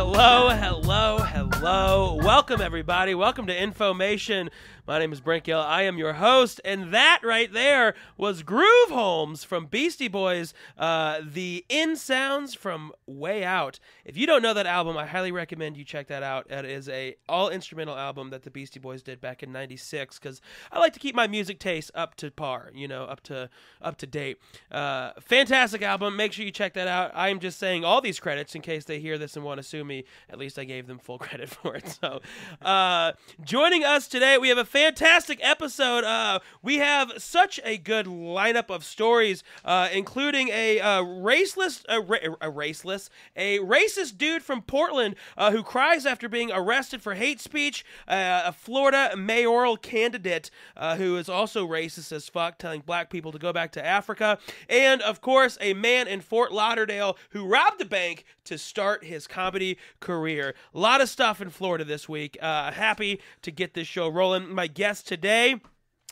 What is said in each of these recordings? Hello. Welcome, everybody. Welcome to Infauxmation. My name is Brent Gill. I am your host, and that right there was Groove Holmes from Beastie Boys, the In Sounds from Way Out. If you don't know that album, I highly recommend you check that out. It is an all-instrumental album that the Beastie Boys did back in '96, because I like to keep my music taste up to par, you know, up to date. Fantastic album. Make sure you check that out. I am just saying all these credits in case they hear this and want to sue me. At least I gave them full credit for it. So joining us today, we have a fantastic episode. We have such a good lineup of stories, including a racist dude from Portland who cries after being arrested for hate speech, a Florida mayoral candidate who is also racist as fuck, telling black people to go back to Africa, and of course a man in Fort Lauderdale who robbed the bank to start his comedy career. A lot of stuff in Florida this week. Happy to get this show rolling. My guest today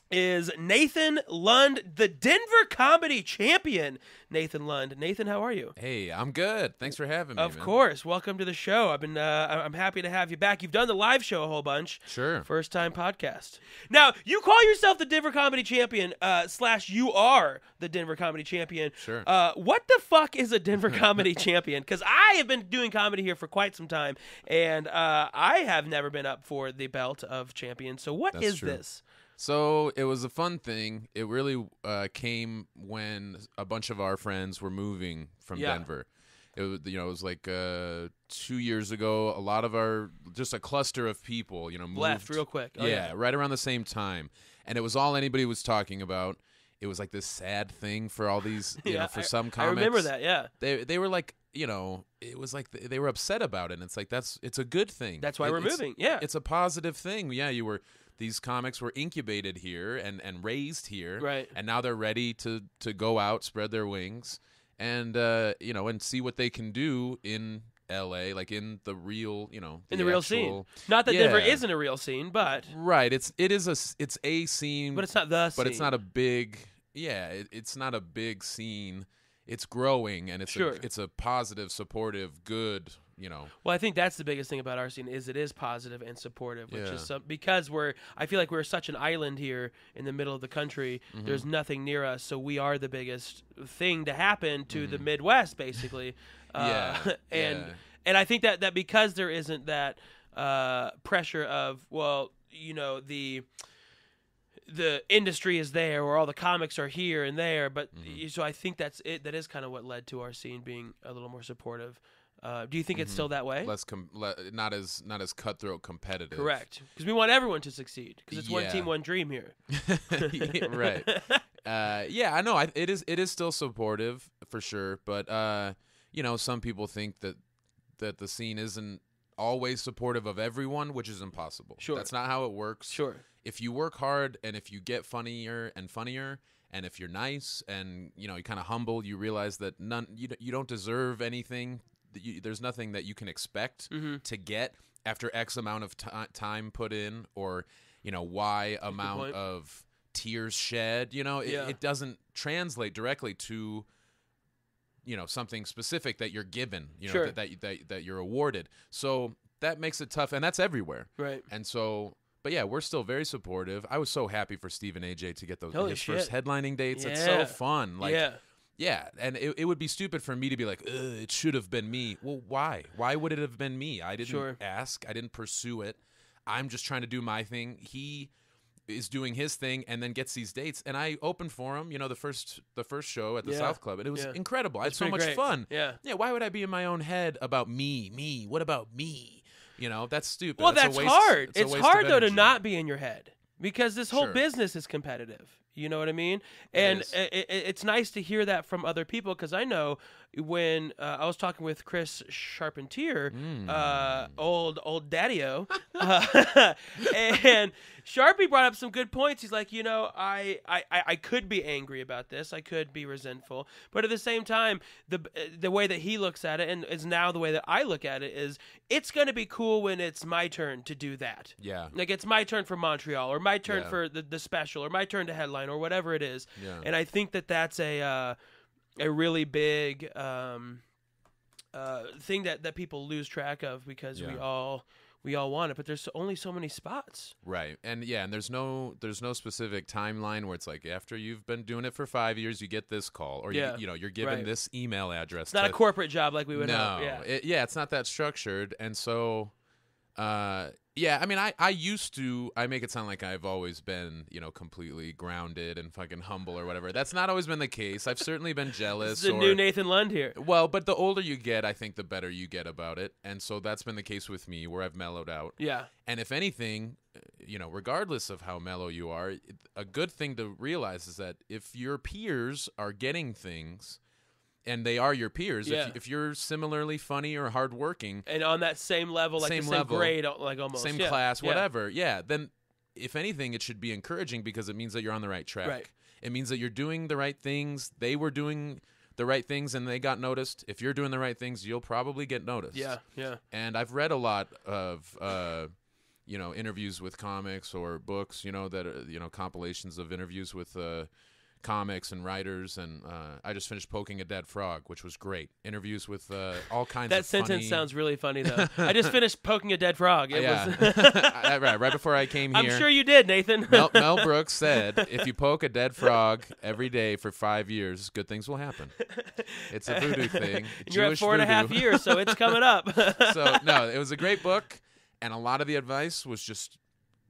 is Nathan Lund, the Denver comedy champion. Nathan Lund. Nathan, how are you? Hey, I'm good. Thanks for having me. Of course. Welcome to the show. I'm happy to have you back. You've done the live show a whole bunch. Sure. First time podcast. Now, you call yourself the Denver comedy champion, slash you are the Denver comedy champion. Sure. What the fuck is a Denver comedy champion? Because I have been doing comedy here for quite some time, and I have never been up for the belt of champion. So what is this? So it was a fun thing. It really came when a bunch of our friends were moving from Denver. It was like 2 years ago. A lot of our, just a cluster of people, moved. Left real quick. Oh, yeah, right around the same time. And it was all anybody was talking about. It was like this sad thing for all these, for some comics. I remember that, yeah. They were like, it was like they were upset about it. And it's like, it's a good thing. That's why we're moving, yeah. It's a positive thing. Yeah, these comics were incubated here and raised here, right? And now they're ready to go out, spread their wings, and and see what they can do in LA, like in the real, in the real scene. Not that Denver isn't a real scene, but right, it's a scene, but it's not the scene. But it's not a big, it's not a big scene. It's growing, and it's a positive, supportive, good. Well, I think that's the biggest thing about our scene is it is positive and supportive, which is because I feel like we're such an island here in the middle of the country. Mm-hmm. There's nothing near us, so we are the biggest thing to happen to the Midwest, basically. And I think that because there isn't that pressure of the industry is there, or all the comics are here and there, but so I think that's it. That is kind of what led to our scene being a little more supportive. Do you think it's still that way? Not as cutthroat competitive. Correct, because we want everyone to succeed. Because it's one team, one dream here. Right. I know. It is still supportive for sure, but some people think that the scene isn't always supportive of everyone, which is impossible. Sure, that's not how it works. Sure, if you work hard and if you get funnier and funnier. And if you're nice and you're kind of humble, you realize that you don't deserve anything. There's nothing that you can expect to get after X amount of time put in, or Y amount of tears shed. It doesn't translate directly to something specific that you're given. That you're awarded. So that makes it tough, and that's everywhere. Right, and so. But yeah, we're still very supportive. I was so happy for Stephen AJ to get those first headlining dates. Yeah. It's so fun. And it would be stupid for me to be like, it should have been me. Well, why? Why would it have been me? I didn't ask. I didn't pursue it. I'm just trying to do my thing. He is doing his thing and then gets these dates. And I opened for him, the first show at the South Club, and it was incredible. I had so much fun. Yeah. Yeah. Why would I be in my own head about me? What about me? That's stupid. Well, that's hard. It's hard, though, to not be in your head, because this whole business is competitive. You know what I mean? And it's nice to hear that from other people, because I know when I was talking with Chris Charpentier, old daddy-o, and Sharpie brought up some good points. He's like, I could be angry about this. I could be resentful. But at the same time, the way that he looks at it, and is now the way that I look at it, is it's going to be cool when it's my turn to do that. Yeah. Like, it's my turn for Montreal, or my turn for the special, or my turn to headline, or whatever it is. And I think that's a really big thing that people lose track of, because we all want it, but there's only so many spots. Right. And yeah, and there's no specific timeline where it's like, after you've been doing it for 5 years, you get this call, or you know, you're given this email address. It's not a corporate job like we would have. Yeah. It's not that structured. And so, I mean, I used to, I make it sound like I've always been, you know, completely grounded and fucking humble or whatever. That's not always been the case. I've certainly been jealous. This is the new Nathan Lund here. Well, but the older you get, I think the better you get about it. And so that's been the case with me, where I've mellowed out. Yeah. And if anything, you know, regardless of how mellow you are, a good thing to realize is that if your peers are getting things, and they are your peers, if you're similarly funny or hardworking, and on that same level, like same grade, like almost same class, whatever, then if anything, it should be encouraging, because it means that you're on the right track. Right. It means that you're doing the right things. They were doing the right things, and they got noticed. If you're doing the right things, you'll probably get noticed. Yeah, yeah. And I've read a lot of you know, interviews with comics, or books, you know, that are, you know, compilations of interviews with comics and writers, and I just finished Poking a Dead Frog, which was great. Interviews with all kinds of funny... That sentence sounds really funny, though. I just finished Poking a Dead Frog. Right before I came here. I'm sure you did, Nathan. Mel Brooks said, if you poke a dead frog every day for 5 years, good things will happen. It's a voodoo thing. You're at 4.5 years, so it's coming up. So, no, it was a great book, and a lot of the advice was just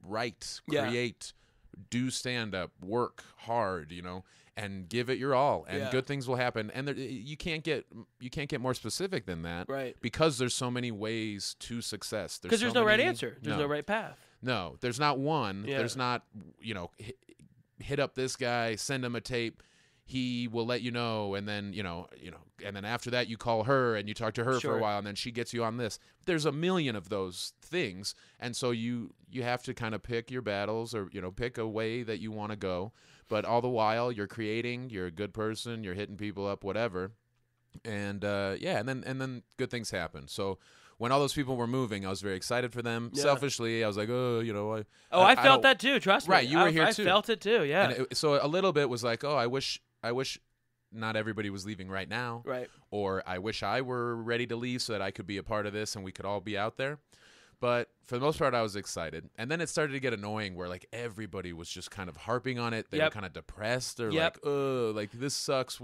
write, create, do stand-up, work hard, you know, and give it your all, and good things will happen. And there, you can't get more specific than that, right? Because there's so many ways to success. Because there's no right answer. There's no right path. No, there's not one. Yeah. There's not, you know, hit up this guy, send him a tape, he will let you know, and then, you know, and then after that you call her and you talk to her for a while, and then she gets you on this. There's a million of those things, and so you have to kind of pick your battles, or, you know, pick a way that you want to go, but all the while you're creating, you're a good person, you're hitting people up, whatever, and then good things happen. So when all those people were moving, I was very excited for them. Yeah. Selfishly, I was like, oh, you know. I felt that too, trust me. Right, you were here too. I felt it too, yeah. And so a little bit was like, oh, I wish not everybody was leaving right now. Right. Or I wish I were ready to leave so that I could be a part of this and we could all be out there. But for the most part, I was excited. And then it started to get annoying, where like everybody was just kind of harping on it. They were kind of depressed. They're like, oh, like this sucks.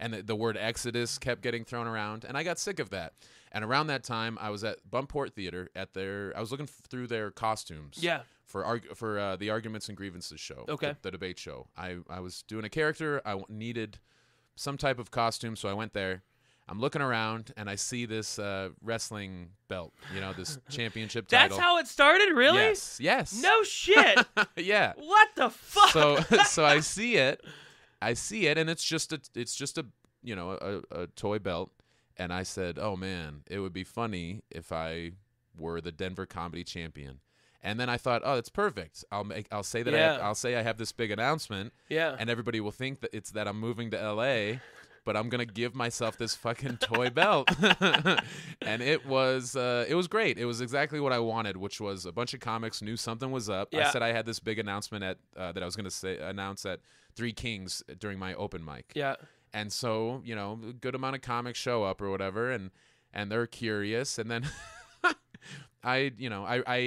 And the word exodus kept getting thrown around. And I got sick of that. And around that time, I was at Bumpport Theater I was looking through their costumes. Yeah. For the Arguments and Grievances show. Okay. The debate show. I was doing a character. I needed some type of costume, so I went there. I'm looking around, and I see this wrestling belt, you know, this championship title. That's how it started? Really? Yes. No shit. Yeah. What the fuck? So I see it, and it's just a you know, a toy belt, and I said, oh man, it would be funny if I were the Denver comedy champion. And then I thought, oh, that's perfect. I'll say that. I'll say I have this big announcement. Yeah. And everybody will think that it's that I'm moving to L.A., but I'm gonna give myself this fucking toy belt. And it was great. It was exactly what I wanted, which was a bunch of comics knew something was up. Yeah. I said I had this big announcement that I was gonna announce at Three Kings during my open mic. Yeah. And so, you know, a good amount of comics show up or whatever, and they're curious, and then. I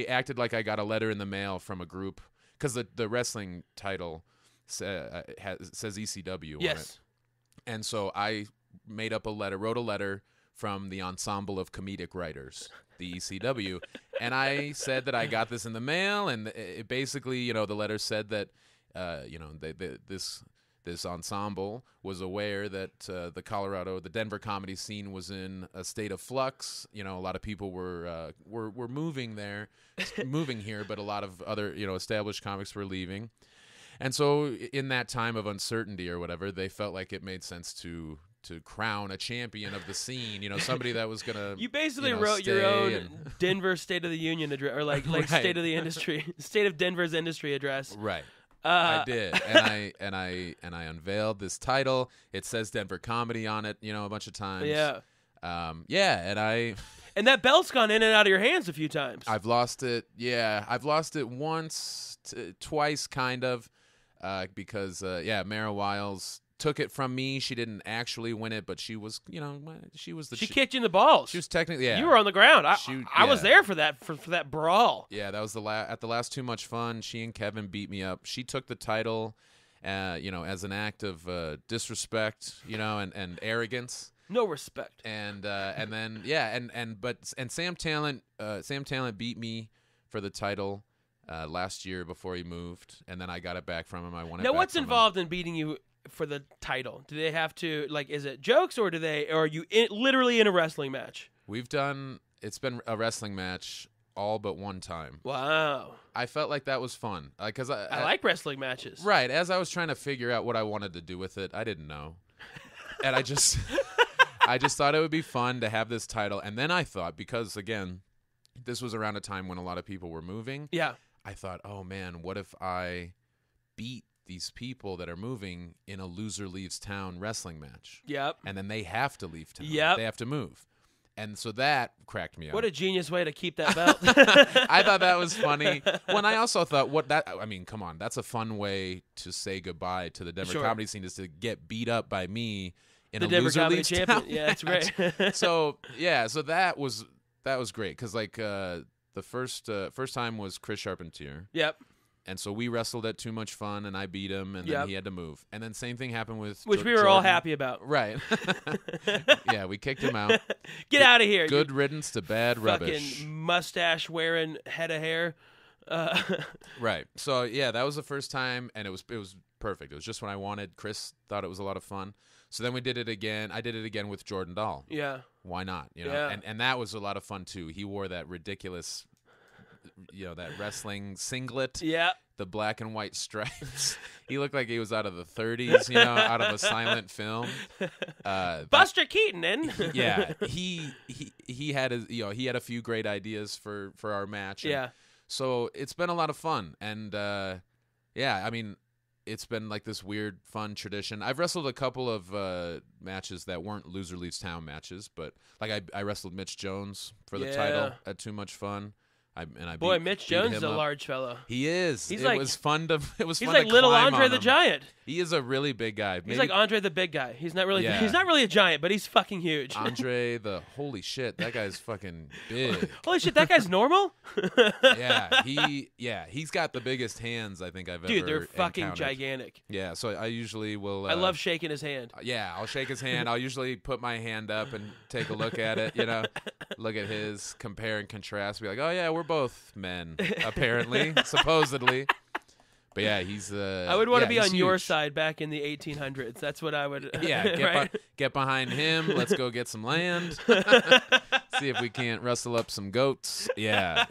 acted like I got a letter in the mail from a group, because the wrestling title says ECW on it. And so I wrote a letter from the Ensemble of Comedic Writers, the ECW, and I said that I got this in the mail, and it basically, you know, the letter said that, you know, this ensemble was aware that the Denver comedy scene was in a state of flux. You know, a lot of people were moving there, moving here, but a lot of other, you know, established comics were leaving. And so in that time of uncertainty or whatever, they felt like it made sense to crown a champion of the scene, you know, somebody that was gonna. You basically wrote your own Denver State of the Union address, or like State of the Industry, State of Denver's Industry address. Right. I did, and I unveiled this title. It says Denver Comedy on it, you know, a bunch of times. Yeah, and that belt's gone in and out of your hands a few times. I've lost it. Yeah, I've lost it once, twice, kind of, because Mara Wiles took it from me. She didn't actually win it, but she was, you know, she was the. She kicked you in the balls. She was technically, yeah. You were on the ground. I was there for that that brawl. Yeah, that was at the last Too Much Fun. She and Kevin beat me up. She took the title, you know, as an act of disrespect, you know, and arrogance. No respect. And then yeah, and Sam Tallent beat me for the title. Last year before he moved, and then I got it back from him. I won it. Now, what's involved in beating you for the title? Do they have to, like, is it jokes or are you literally in a wrestling match? It's been a wrestling match all but one time. Wow. I felt like that was fun. Because I like wrestling matches. Right. As I was trying to figure out what I wanted to do with it, I didn't know. And I just thought it would be fun to have this title. And then I thought, because again, this was around a time when a lot of people were moving. Yeah. I thought, oh, man, what if I beat these people that are moving in a loser leaves town wrestling match? Yep. And then they have to leave town. Yep. They have to move. And so that cracked me up. What a genius way to keep that belt. I thought that was funny. When I also thought, I mean, come on, that's a fun way to say goodbye to the Denver comedy scene, is to get beat up by me in a loser leaves town match. Yeah, that's great. So, yeah, so that was great, because, like, the first time was Chris Charpentier. Yep. And so we wrestled at Too Much Fun, and I beat him, and then he had to move. And then same thing happened with Jordan. Which we were all happy about. Right. Yeah, we kicked him out. Get out of here. Good riddance to bad rubbish. Fucking mustache-wearing head of hair. Right. So, yeah, that was the first time, and it was perfect. It was just what I wanted. Chris thought it was a lot of fun. So then we did it again. I did it again with Jordan Dahl. Yeah. Why not? You know, yeah. And that was a lot of fun too. He wore that ridiculous, you know, that wrestling singlet. Yeah. The black and white stripes. He looked like he was out of the 30s, you know, out of a silent film. Buster Keaton. Yeah. He had a few great ideas for our match. Yeah. So it's been a lot of fun, and yeah, I mean, it's been like this weird, fun tradition. I've wrestled a couple of matches that weren't Loser Leaves Town matches, but like I wrestled Mitch Jones for the title at Too Much Fun. Mitch Jones is a large fellow. He is. It was fun to climb little Andre the Giant. He is a really big guy. He's like Andre the big guy. He's not really a giant, but he's fucking huge. Andre the holy shit, that guy's fucking big. Holy shit, that guy's normal? He's got the biggest hands I think I've ever encountered. Dude, they're fucking gigantic. Yeah, so I usually will I love shaking his hand. Yeah, I'll shake his hand. I'll usually put my hand up and take a look at it, you know. Look at his, compare and contrast, be like, "Oh yeah, we're both men, apparently, supposedly." But yeah, he's. I would want to be on your side back in the 1800s. That's what I would. Yeah, get behind him. Let's go get some land. See if we can't rustle up some goats. Yeah,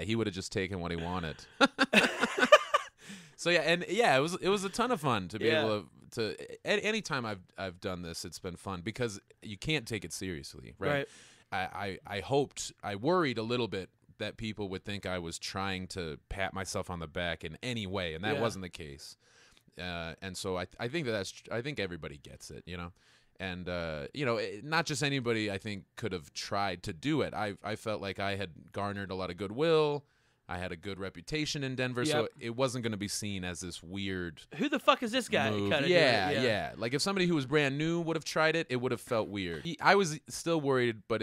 he would have just taken what he wanted. So yeah, and yeah, it was a ton of fun to be able to. At any time I've done this, it's been fun because you can't take it seriously, right? I worried a little bit that people would think I was trying to pat myself on the back in any way, and that wasn't the case. And so I think I think everybody gets it, you know, and you know, not just anybody I think could have tried to do it. I felt like I had garnered a lot of goodwill. I had a good reputation in Denver, so it wasn't going to be seen as this weird. Who the fuck is this guy? Kind of yeah. Like if somebody who was brand new would have tried it, it would have felt weird. I was still worried, but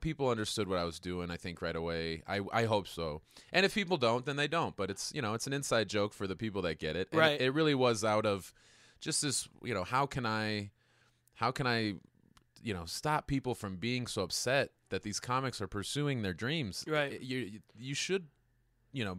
people understood what I was doing. I think right away. I hope so. And if people don't, then they don't. But it's it's an inside joke for the people that get it. And right. It really was out of just this. You know, how can I stop people from being so upset that these comics are pursuing their dreams. Right. You should,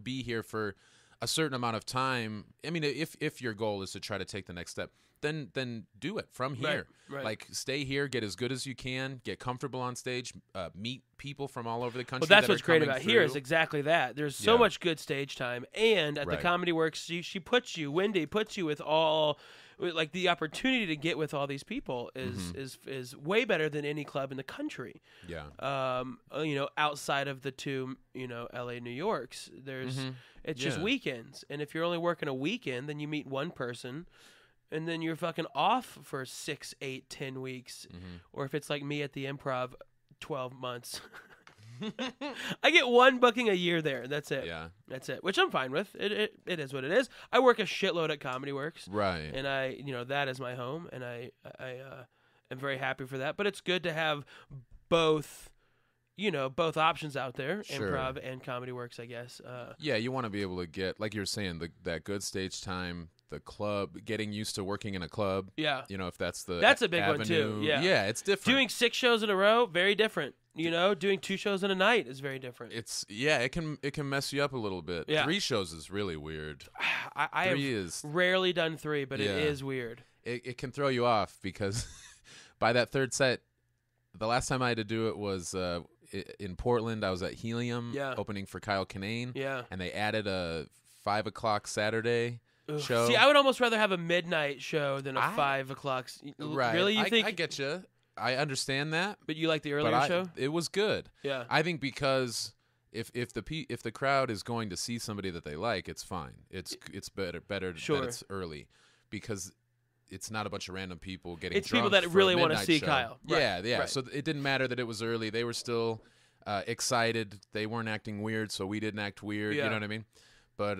be here for a certain amount of time. I mean, if your goal is to try to take the next step, then do it from here. Right. Like stay here, get as good as you can, get comfortable on stage, meet people from all over the country. Well, that's what's great about here is exactly that. There's so much good stage time, and at the Comedy Works, Wendy puts you with all. Like the opportunity to get with all these people is way better than any club in the country. Yeah. Outside of the two, LA, New Yorks, there's it's just weekends. And if you're only working a weekend, then you meet one person, and then you're fucking off for 6, 8, 10 weeks, or if it's like me at the Improv, 12 months. I get one booking a year there. That's it. Yeah. That's it, which I'm fine with. It is what it is. I work a shitload at Comedy Works. Right. And I, you know, that is my home, and I am very happy for that. But it's good to have both, you know, both options out there, sure. Improv and Comedy Works, I guess. Yeah, you want to be able to get, like you're saying, that good stage time. The club, getting used to working in a club. Yeah. You know, if that's a big avenue. One too. Yeah. Yeah, it's different. Doing 6 shows in a row, very different. You know, doing 2 shows in a night is very different. It's it can mess you up a little bit. Yeah. 3 shows is really weird. I have rarely done 3, but it is weird. It can throw you off because by that third set, the last time I had to do it was in Portland. I was at Helium opening for Kyle Canane. Yeah. And they added a 5 o'clock Saturday. Show. See, I would almost rather have a midnight show than a 5 o'clock. Right. Really, you think? I get you. I understand that. But you like the earlier show? It was good. Yeah. I think because if the crowd is going to see somebody that they like, it's fine. It's better that it's early, because it's not a bunch of random people getting. It's drunk people that really want to see show. Kyle. Right. Yeah, yeah. Right. So it didn't matter that it was early. They were still excited. They weren't acting weird, so we didn't act weird. Yeah. You know what I mean? But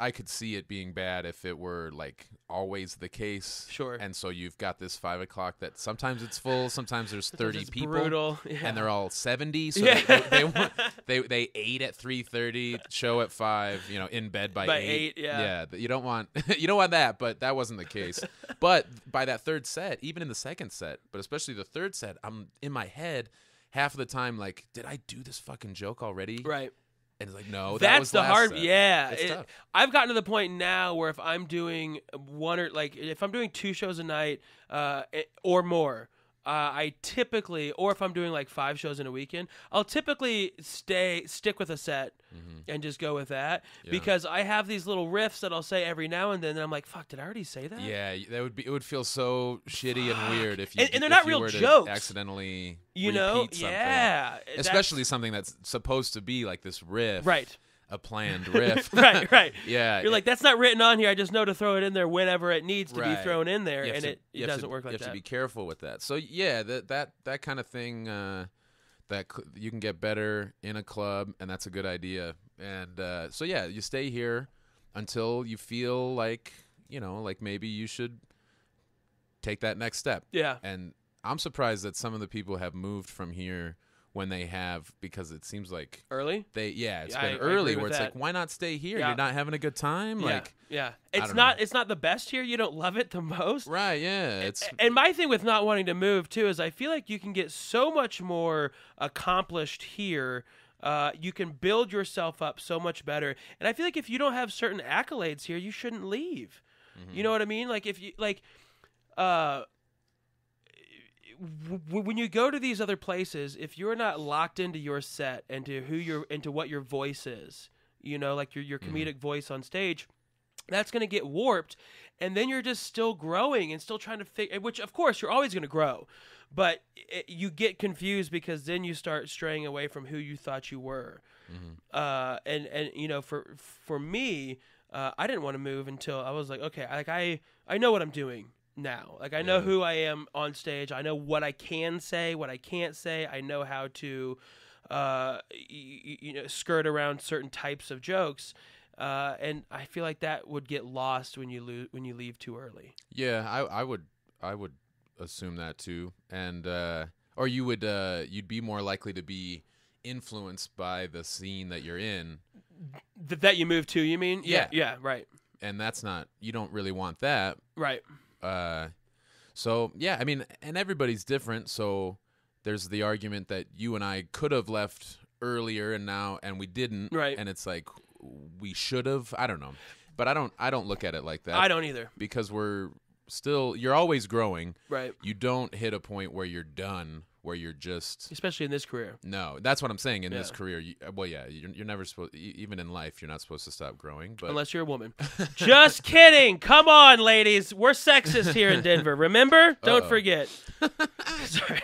I could see it being bad if it were, like, always the case. Sure. And so you've got this 5 o'clock that sometimes it's full, sometimes there's 30 people. Brutal. Yeah. And they're all 70. So they ate at 3:30, show at 5, you know, in bed by 8. Yeah. Yeah. You don't want that, but that wasn't the case. But by that third set, even in the second set, but especially the third set, I'm in my head half of the time like, did I do this fucking joke already? Right. And it's like, no, that was the hard. Set. Yeah, I've gotten to the point now where if I'm doing if I'm doing 2 shows a night or more, I typically, or if I'm doing like 5 shows in a weekend, I'll typically stick with a set and just go with that because I have these little riffs that I'll say every now and then. And I'm like, fuck, did I already say that? Yeah, that would be. It would feel so shitty and weird if you and they're not real jokes. Accidentally, you know, something. Yeah, especially something that's supposed to be like this riff, right? A planned riff. right. Yeah. You're like, that's not written on here. I just know to throw it in there whenever it needs to be thrown in there, and it doesn't work like that. You have to be careful with that. So, yeah, that kind of thing, that you can get better in a club, and that's a good idea. And so, yeah, you stay here until you feel like, you know, like maybe you should take that next step. Yeah. And I'm surprised that some of the people have moved from here when they have, because it seems like early it's been early where it's that. Like, why not stay here? You're not having a good time. Like, it's not the best here. You don't love it the most. Right. Yeah. And my thing with not wanting to move too, is I feel like you can get so much more accomplished here. You can build yourself up so much better. And I feel like if you don't have certain accolades here, you shouldn't leave. Mm-hmm. You know what I mean? Like if you when you go to these other places, if you're not locked into your set and to into what your voice is, you know, like your comedic voice on stage, that's going to get warped. And then you're just still growing and still trying to figure, which of course you're always going to grow, but you get confused because then you start straying away from who you thought you were. Mm-hmm. And you know, for me, I didn't want to move until I was like, okay, like I know what I'm doing now. Like I know who I am on stage. I know what I can say, what I can't say. I know how to you know, skirt around certain types of jokes. And I feel like that would get lost when you leave too early. Yeah, I would assume that too. And or you would you'd be more likely to be influenced by the scene that you're in. That you move to, you mean? Yeah. Yeah, right. And that's not, you don't really want that. Right. So yeah, I mean, and everybody's different. So there's the argument that you and I could have left earlier and we didn't. Right. And it's like, we should have, I don't know, but I don't look at it like that. I don't either. Because you're always growing. Right. You don't hit a point where you're done, where you're just, especially in this career. No, that's what I'm saying. In this career. You're never supposed, even in life, you're not supposed to stop growing. But unless you're a woman. Just kidding. Come on, ladies. We're sexist here in Denver. Remember? Don't forget. Sorry.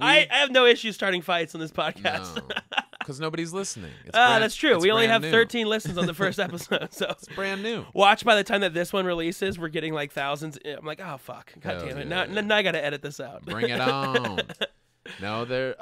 I have no issue starting fights on this podcast. No. Because nobody's listening. That's true. We only have 13 listens on the first episode, so it's brand new. Watch, by the time that this one releases, we're getting like thousands. I'm like, oh fuck, god damn it! Now I got to edit this out. Bring it on. No, there.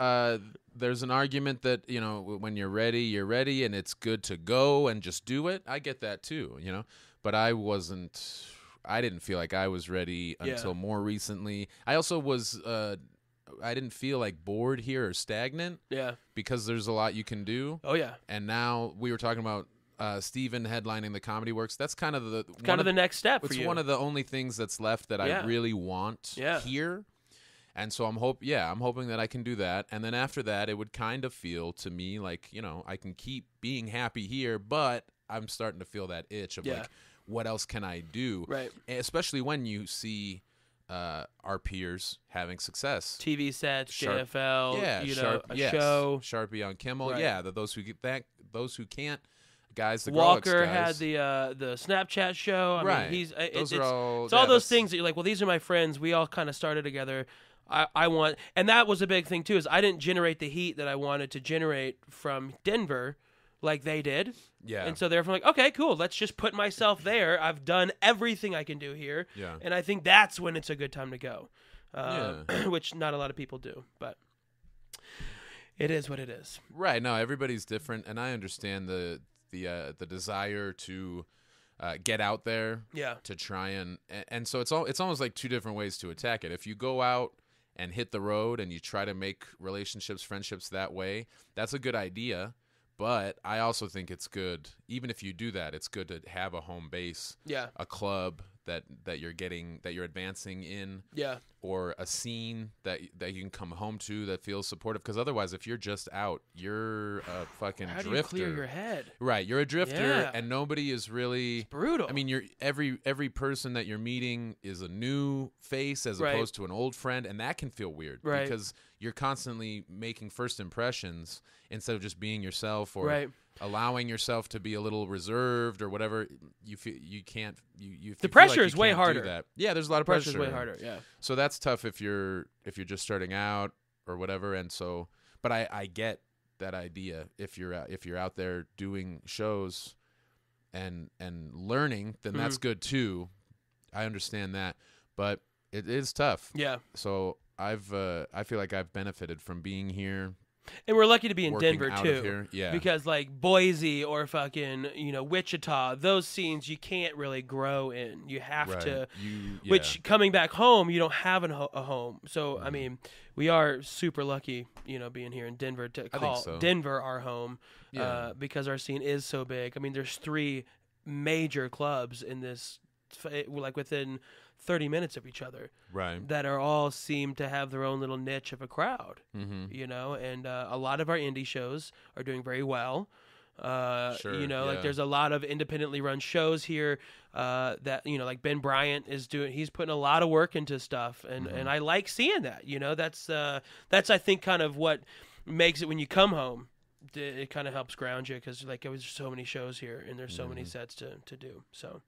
there's an argument that, you know, when you're ready, and it's good to go and just do it. I get that too, you know, but I wasn't, I didn't feel like I was ready until more recently. I also was, I didn't feel like bored here or stagnant. Yeah. Because there's a lot you can do. Oh yeah. And now we were talking about Stephen headlining the Comedy Works. That's kind of the next step. It's for you. One of the only things that's left that I really want here. And so I'm hoping that I can do that. And then after that, it would kind of feel to me like, you know, I can keep being happy here, but I'm starting to feel that itch of like, what else can I do? Right. And especially when you see our peers having success. TV sets, JFL, show. Sharpie on Kimmel. Right. Yeah, those who get that, those who can't. Guys, the Walker had the Snapchat show. I mean, those things that you're like, well, these are my friends. We all kind of started together. And that was a big thing too, is I didn't generate the heat that I wanted to generate from Denver like they did. Yeah. And so therefore, like, okay, cool. Let's just put myself there. I've done everything I can do here. Yeah. And I think that's when it's a good time to go, which not a lot of people do, but. It is what it is. Right. No, everybody's different, and I understand the desire to get out there, to try and so it's almost like two different ways to attack it. If you go out and hit the road and you try to make relationships, friendships that way, that's a good idea. But I also think it's good, even if you do that, it's good to have a home base, a club that you're advancing in, or a scene that you can come home to that feels supportive. Because otherwise, if you're just out, you're a fucking drifter. How do you clear your head? Right, you're a drifter, and nobody is really. It's brutal. I mean, every person that you're meeting is a new face as opposed to an old friend, and that can feel weird because you're constantly making first impressions instead of just being yourself or. Right. Allowing yourself to be a little reserved or whatever, you feel you can't. The pressure is way harder. Yeah, there's a lot of pressure. Way harder. Yeah. So that's tough if you're just starting out or whatever. And so, but I get that idea. If you're out there doing shows and learning, then that's good too. I understand that, but it is tough. Yeah. So I feel like I've benefited from being here. And we're lucky to be in Denver too, because like Boise or fucking, you know, Wichita, those scenes you can't really grow in. You have to, which coming back home, you don't have a home. So I mean, we are super lucky, you know, being here in Denver to call Denver our home, because our scene is so big. I mean, there's 3 major clubs in this, like within 30 minutes of each other, right? That are all seem to have their own little niche of a crowd, you know, and a lot of our indie shows are doing very well. You know, like there's a lot of independently run shows here that, you know, like Ben Bryant is doing, he's putting a lot of work into stuff, and, and I like seeing that, you know, that's I think kind of what makes it when you come home, it kind of helps ground you, because like there's so many shows here and there's so many sets to do, so.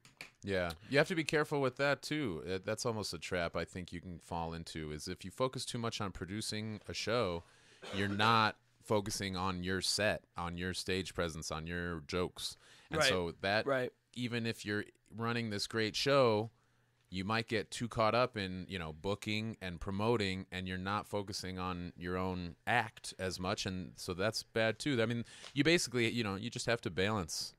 Yeah, you have to be careful with that too. That's almost a trap I think you can fall into, is if you focus too much on producing a show, you're not focusing on your set, on your stage presence, on your jokes. And so that even if you're running this great show, you might get too caught up in, you know, booking and promoting, and you're not focusing on your own act as much, and so that's bad too. I mean, you basically, you know, you just have to balance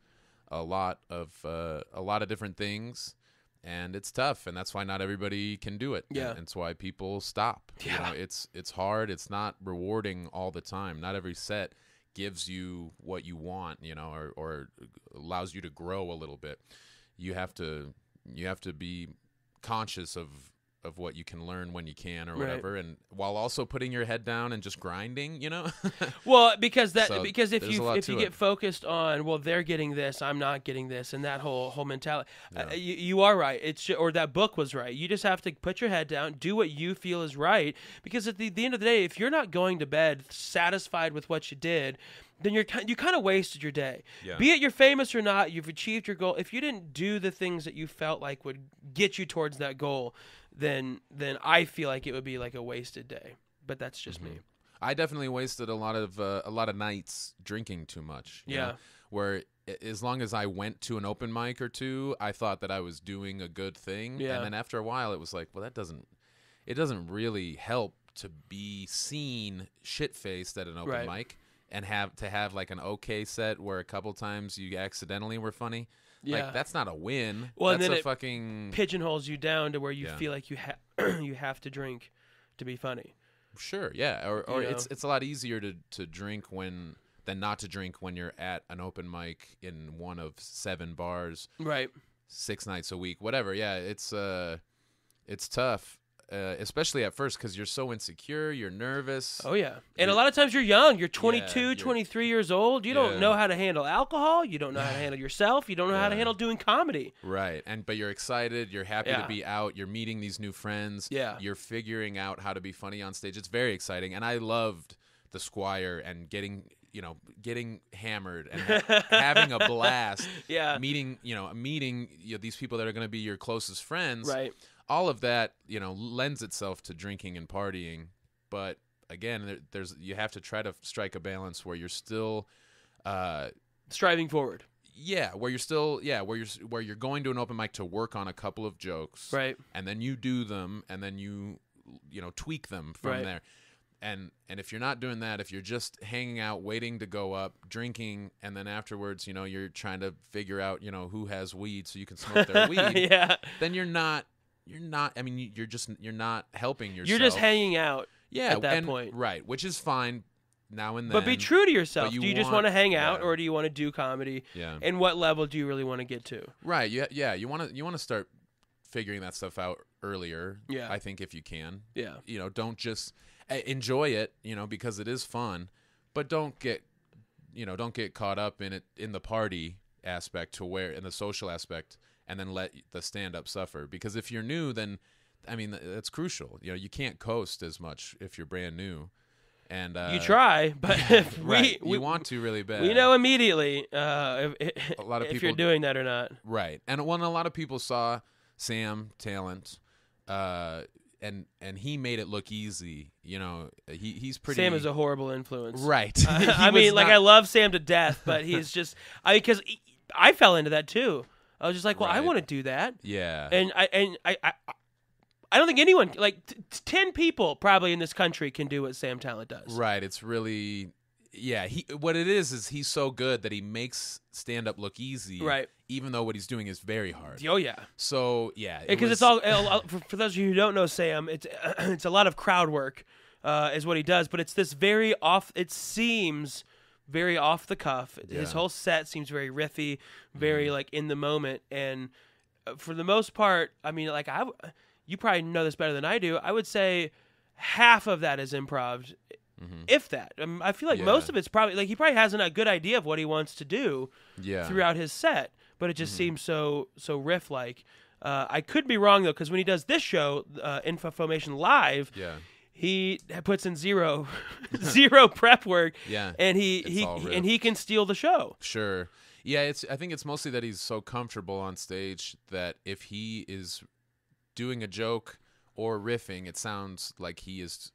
a lot of different things, and it's tough, and that's why not everybody can do it. Yeah, and it's why people stop. Yeah, you know, it's hard. It's not rewarding all the time. Not every set gives you what you want, you know, or allows you to grow a little bit. You have to be conscious of what you can learn when you can, or whatever, and while also putting your head down and just grinding, you know. Well, because if you get focused on, well, they're getting this, I'm not getting this, and that whole mentality, you are right. It's or that book was right. You just have to put your head down, do what you feel is right, because at the end of the day, if you're not going to bed satisfied with what you did, then you kind of wasted your day. Yeah. Be it you're famous or not, you've achieved your goal. If you didn't do the things that you felt like would get you towards that goal, then I feel like it would be like a wasted day. But that's just me. I definitely wasted a lot of nights drinking too much. Yeah. Know? Where as long as I went to an open mic or two, I thought that I was doing a good thing. Yeah. And then after a while, it was like, well, that doesn't really help to be seen shit-faced at an open mic and have like an okay set where a couple times you accidentally were funny. Yeah. Like, that's not a win. Well, that's and then it fucking pigeonholes you down to where you feel like you you have to drink to be funny. Sure, yeah. Or it's a lot easier to drink when than not to drink when you're at an open mic in one of seven bars. Right. 6 nights a week, whatever. Yeah, it's tough. Especially at first because you're so insecure, you're nervous. Oh, yeah. And a lot of times you're young. You're 22, 23 years old. You don't know how to handle alcohol. You don't know how to handle yourself. You don't know how to handle doing comedy. Right. But you're excited. You're happy to be out. You're meeting these new friends. Yeah. You're figuring out how to be funny on stage. It's very exciting. And I loved The Squire and getting hammered and having a blast. Yeah. Meeting these people that are going to be your closest friends. Right. All of that, lends itself to drinking and partying, but again, you have to try to strike a balance where you're still striving forward. Yeah, where you're going to an open mic to work on a couple of jokes, right? And then you do them, and then you tweak them from there. And if you're not doing that, if you're just hanging out, waiting to go up, drinking, and then afterwards, you're trying to figure out, who has weed so you can smoke their weed. Yeah. Then you're not helping yourself. You're just hanging out at that point. Right, which is fine now and then. But be true to yourself. Do you just want to hang out or do you want to do comedy? Yeah. And what level do you really want to get to? Right, yeah. You want to start figuring that stuff out earlier, I think, if you can. Yeah. Don't just enjoy it, because it is fun, but don't get caught up in it, in the party aspect to where, in the social aspect, and then let the stand-up suffer. Because if you're new, then, I mean, that's crucial. You can't coast as much if you're brand new. And you try, but if we want to really bad. We know immediately if you're doing that or not. Right. And when a lot of people saw Sam Tallent, and he made it look easy, he's pretty... Sam is a horrible influence. Right. I mean, I love Sam to death, but he's just... Because I fell into that, too. I was just like, well, I want to do that. Yeah. And I don't think anyone, 10 people probably in this country can do what Sam Tallent does. Right. It's really, what it is he's so good that he makes stand-up look easy. Right. Even though what he's doing is very hard. Oh, yeah. So, yeah. Because it's all, for those of you who don't know Sam, it's a lot of crowd work is what he does. But it's this it seems very off the cuff. Yeah. His whole set seems very riffy, very in the moment. And for the most part, I mean, you probably know this better than I do. I would say half of that is improv, if that. I feel like most of it's probably he probably has a good idea of what he wants to do throughout his set, but it just seems so riff like. I could be wrong though, because when he does this show, Infauxmation Live, he puts in zero prep work, and he can steal the show. Sure, yeah. I think it's mostly that he's so comfortable on stage that if he is doing a joke or riffing, it sounds like he is,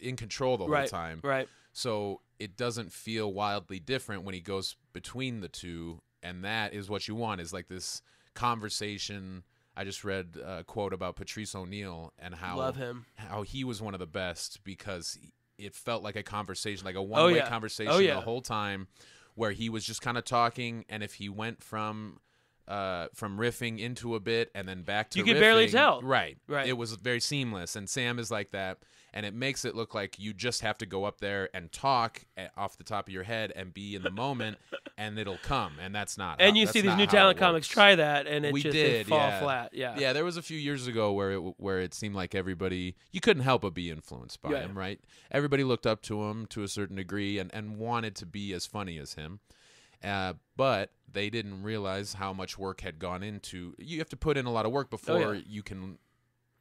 in control the whole time. Right. So it doesn't feel wildly different when he goes between the two, and that is what you want, is like this conversation. I just read a quote about Patrice O'Neill and how he was one of the best because it felt like a conversation, like a one-way conversation the whole time, where he was just kind of talking, and if he went from riffing into a bit and then back to riffing, you could barely tell. Right. It was very seamless, and Sam is like that, and it makes it look like you just have to go up there and talk off the top of your head and be in the moment, and it'll come, and that's not. And you see these new talent comics try that, and it fall flat. Yeah, yeah. There was a few years ago where it seemed like everybody, you couldn't help but be influenced by him, right? Everybody looked up to him to a certain degree and wanted to be as funny as him. But they didn't realize how much work had gone into. You have to put in a lot of work before you can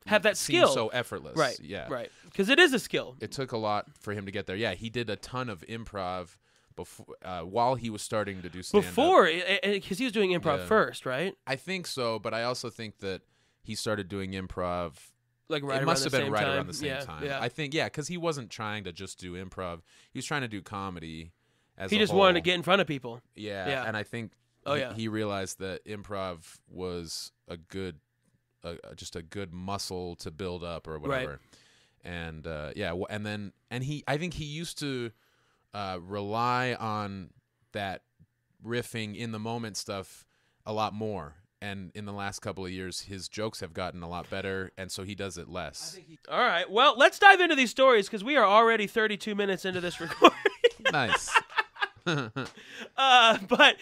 have that skill. So effortless, right? Yeah, right. Because it is a skill. It took a lot for him to get there. Yeah, he did a ton of improv before, while he was starting to do stand-up. Before, because he was doing improv first, right? I think so, but I also think that he started doing improv. It must have been right around the same time. Yeah. I think, because he wasn't trying to just do improv. He was trying to do comedy. He just wanted to get in front of people. Yeah, yeah. And I think he realized that improv was a good muscle to build up or whatever. And I think he used to rely on that riffing in the moment stuff a lot more. And in the last couple of years, his jokes have gotten a lot better, and so he does it less. All right. Well, let's dive into these stories because we are already 32 minutes into this recording. Nice. But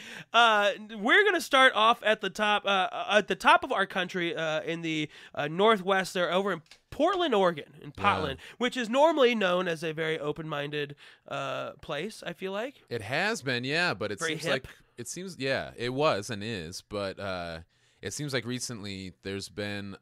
we're going to start off at the top of our country in the Northwest. They're over in Portland, Oregon, in Potland, which is normally known as a very open-minded place, I feel like. It has been, yeah, but it very seems hip. Like... It seems, yeah, it was and is, but it seems like recently there's been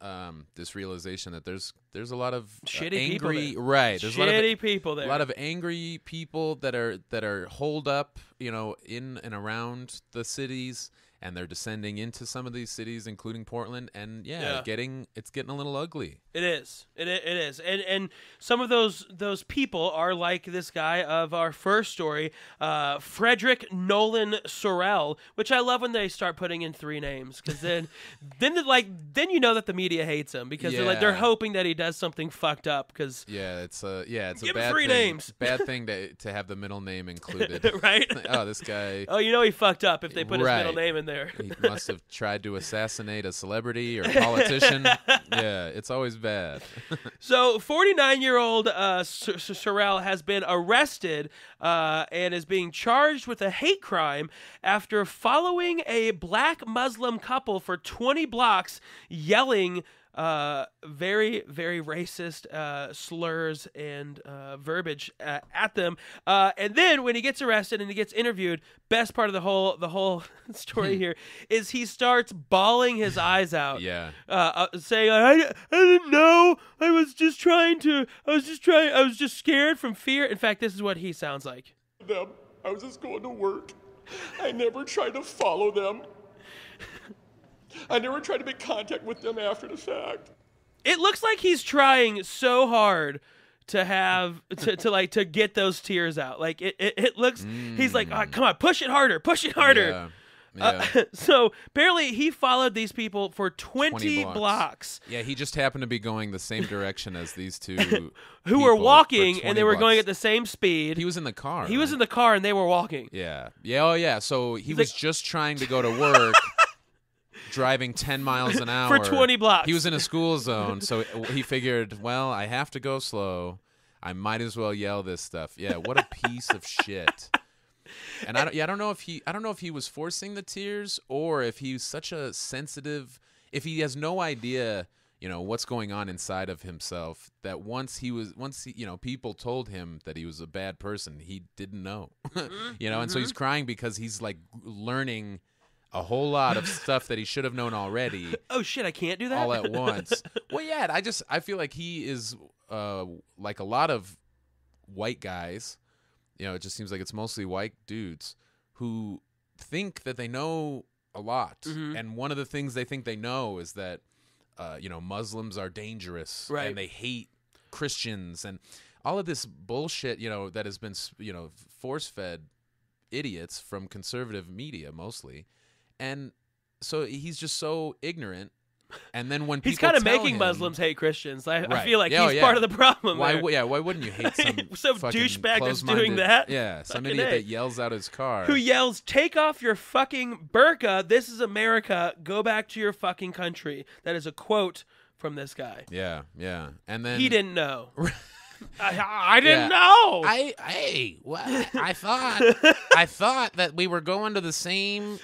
this realization that there's a lot of shitty angry people there. Right. There's a lot of angry people that are holed up, you know, in and around the cities, and they're descending into some of these cities, including Portland, and it's getting a little ugly. It is, and some of those people are like this guy of our first story, Frederick Nolan Sorrell, which I love when they start putting in three names, because then you know that the media hates him because they're hoping that he does something fucked up. Because it's a bad three thing. Names. Bad thing to have the middle name included, right? Like, oh, this guy. Oh, you know he fucked up if they put his middle name in there. He must have tried to assassinate a celebrity or a politician. Yeah, it's always bad. So 49-year-old Sorrell has been arrested and is being charged with a hate crime after following a black Muslim couple for 20 blocks yelling very, very racist slurs and verbiage at them. And then when he gets arrested and he gets interviewed, best part of the whole story here is he starts bawling his eyes out. Yeah, saying, "I didn't know. I was just trying. I was just scared from fear." In fact, this is what he sounds like. Them. I was just going to work. I never tried to follow them. I never tried to make contact with them after the fact. It looks like he's trying so hard to have to get those tears out. Like it looks, he's like, oh, come on, push it harder. Yeah. Yeah. So apparently he followed these people for 20 blocks. Yeah, he just happened to be going the same direction as these two who were walking, and they were going at the same speed. He was in the car. He was in the car and they were walking. Yeah. Yeah, oh yeah. So he was like, just trying to go to work. Driving 10 miles an hour. For 20 blocks. He was in a school zone, so he figured, well, I have to go slow. I might as well yell this stuff. Yeah, what a piece of shit. And I don't know if he was forcing the tears or if he's such a sensitive, if he has no idea, you know, what's going on inside of himself, that once people told him that he was a bad person, he didn't know. You know, and so he's crying because he's like learning a whole lot of stuff that he should have known already. Oh shit, I can't do that all at once. Well, yeah, I feel like he is like a lot of white guys. You know, it just seems like it's mostly white dudes who think that they know a lot, and one of the things they think they know is that you know, Muslims are dangerous, right, and they hate Christians and all of this bullshit. You know, that has been, you know, force-fed idiots from conservative media mostly. And so he's just so ignorant. And then when people he's kind of making him, Muslims hate Christians, right. I feel like he's part of the problem. Why wouldn't you hate some douchebag that's doing that? Yeah, some idiot that yells out his car. Who yells, "Take off your fucking burqa. This is America. Go back to your fucking country." That is a quote from this guy. Yeah, yeah. And then he didn't know. I didn't know. I thought that we were going to the same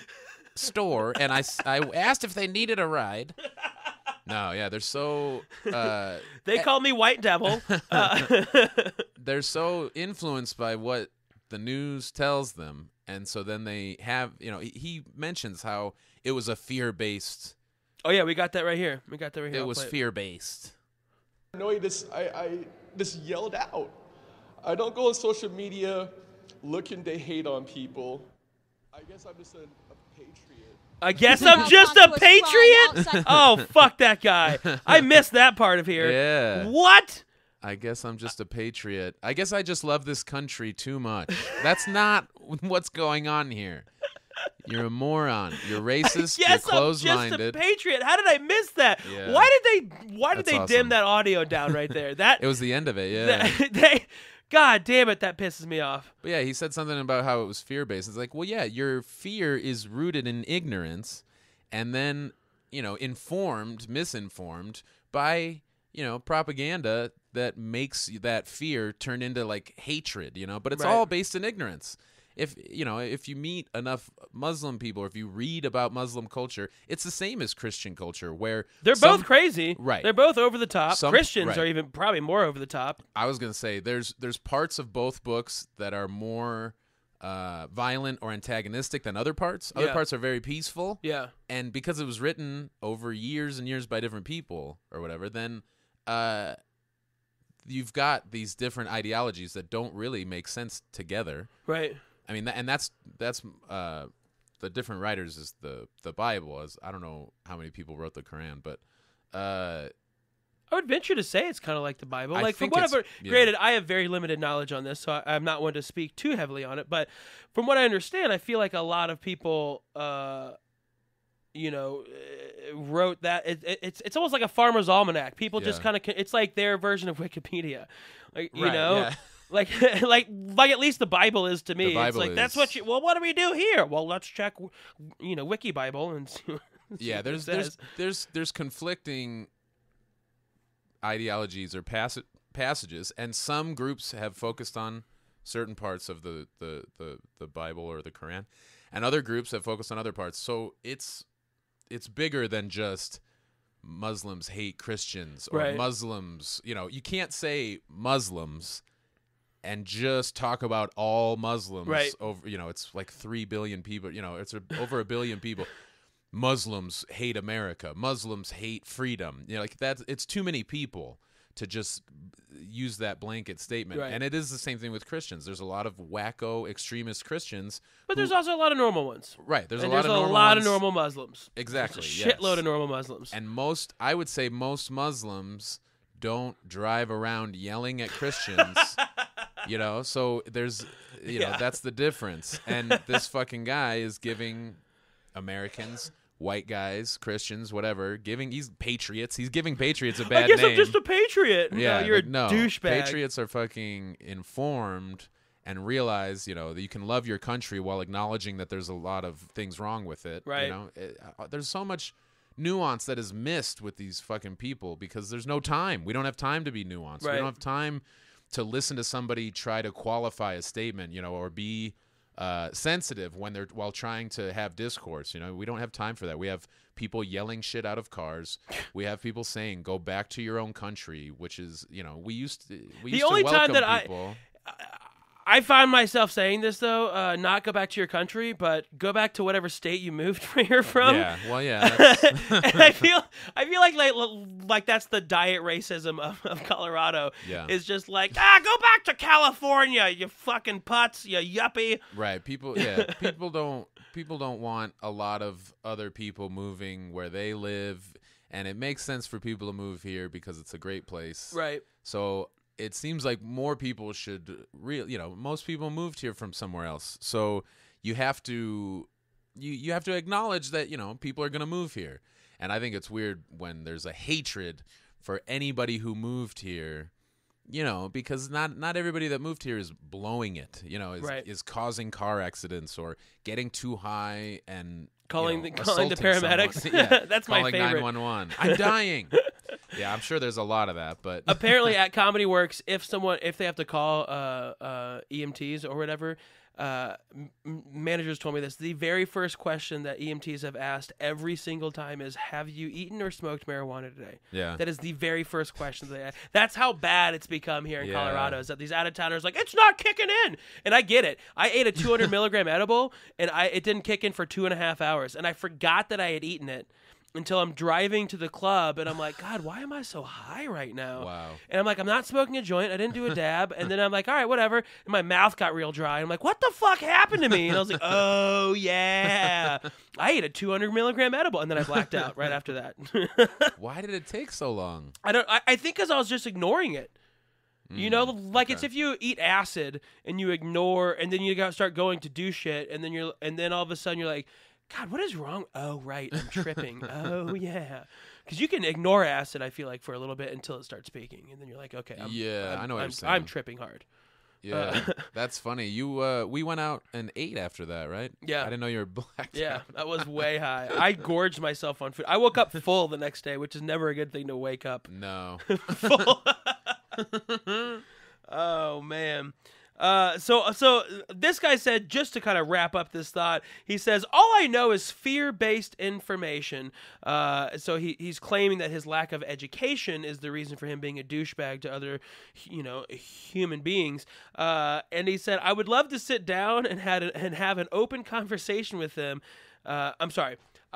store, and I asked if they needed a ride. No, yeah, they're so they call me White Devil. They're so influenced by what the news tells them, and so then they have, you know, he mentions how it was a fear-based. Oh yeah, we got that right here. It was fear-based. No, I just yelled out. I don't go on social media looking to hate on people. I guess I'm just a patriot. Oh, fuck that guy. I missed that part of here. Yeah. What? I guess I'm just a patriot. I guess I just love this country too much. That's not what's going on here. You're a moron. You're racist. Yes, you're closed-minded. I'm just a patriot. How did I miss that? Yeah. Why did they awesome. Dim that audio down right there? That it was the end of it. Yeah. God damn it, that pisses me off. But yeah, he said something about how it was fear-based. It's like, well, yeah, your fear is rooted in ignorance, and then informed, misinformed by propaganda that makes that fear turn into like hatred. But it's all based in ignorance. If if you meet enough Muslim people, or if you read about Muslim culture, it's the same as Christian culture, where they're both crazy, right? They're both over the top. Christians are even probably more over the top. I was gonna say there's parts of both books that are more violent or antagonistic than other parts. Other parts are very peaceful. Yeah, and because it was written over years and years by different people or whatever, then you've got these different ideologies that don't really make sense together, right? I mean, and that's the different writers is the Bible. I don't know how many people wrote the Quran, but I would venture to say it's kind of like the Bible. Like, from whatever, granted, I have very limited knowledge on this, so I'm not one to speak too heavily on it. But from what I understand, I feel like a lot of people, wrote that. It's almost like a farmer's almanac. People just kind of, it's like their version of Wikipedia, like Yeah. Like at least the Bible is to me. It's like that's what you. Well, what do we do here? Well, let's check, Wiki Bible and see. What there's conflicting ideologies or passages, and some groups have focused on certain parts of the Bible or the Quran, and other groups have focused on other parts. So it's bigger than just Muslims hate Christians or Muslims. You can't say Muslims and just talk about all Muslims over, it's like 3 billion people, it's over 1 billion people. Muslims hate America. Muslims hate freedom. It's too many people to just use that blanket statement. Right. And it is the same thing with Christians. There's a lot of wacko extremist Christians. But there's also a lot of normal ones. Right. There's a lot of normal Muslims. Exactly. Shitload of normal Muslims. And I would say most Muslims don't drive around yelling at Christians. So there's, that's the difference. And this fucking guy is giving Americans, white guys, Christians, whatever, he's patriots. He's giving patriots a bad name. I guess I'm just a patriot. Yeah, no, you're a douchebag. Patriots are fucking informed and realize, that you can love your country while acknowledging that there's a lot of things wrong with it. Right. There's so much nuance that is missed with these fucking people because there's no time. We don't have time to be nuanced. Right. We don't have time to listen to somebody try to qualify a statement, or be sensitive when they're trying to have discourse. We don't have time for that. We have people yelling shit out of cars. We have people saying, "Go back to your own country," which is, I find myself saying this though, not go back to your country, but go back to whatever state you moved from. Yeah, well, yeah. That's... and I feel like that's the diet racism of Colorado. Yeah, is just like, go back to California, you fucking putz, you yuppie. Right, people don't want a lot of other people moving where they live, and it makes sense for people to move here because it's a great place. Right. So it seems like more people should most people moved here from somewhere else. So you have to acknowledge that, people are going to move here. And I think it's weird when there's a hatred for anybody who moved here, because not everybody that moved here is blowing it, is causing car accidents or getting too high and calling the paramedics. Yeah, that's my favorite. Calling 911. I'm dying. Yeah, I'm sure there's a lot of that, but apparently at Comedy Works, if they have to call EMTs or whatever, managers told me this. The very first question that EMTs have asked every single time is, "Have you eaten or smoked marijuana today?" Yeah, that is the very first question they ask. That's how bad it's become here in Colorado. Is that these out of towners it's not kicking in, and I get it. I ate a 200 milligram edible, and it didn't kick in for 2.5 hours, and I forgot that I had eaten it. Until I'm driving to the club and I'm like, God, why am I so high right now? Wow. And I'm like, I'm not smoking a joint. I didn't do a dab. And then I'm like, all right, whatever. And my mouth got real dry. I'm like, what the fuck happened to me? And I was like, oh, yeah. I ate a 200 milligram edible. And then I blacked out right after that. Why did it take so long? I think because I was just ignoring it. You know, like it's if you eat acid and you ignore, and then you start going to do shit, and then all of a sudden you're like, God, what is wrong? Oh, right, I'm tripping. Oh, yeah. Because you can ignore acid, I feel like, for a little bit until it starts peaking, and then you're like, okay, I know what you're saying. I'm tripping hard. Yeah, that's funny. We went out and ate after that, right? Yeah. I didn't know you were blacked out. Yeah, I was way high. I gorged myself on food. I woke up full the next day, which is never a good thing to wake up. No. Full. Oh, man. So this guy said, just to kind of wrap up this thought, he says, all I know is fear-based information. So he's claiming that his lack of education is the reason for him being a douchebag to other, human beings. And he said, I would love to sit down and have an open conversation with them. I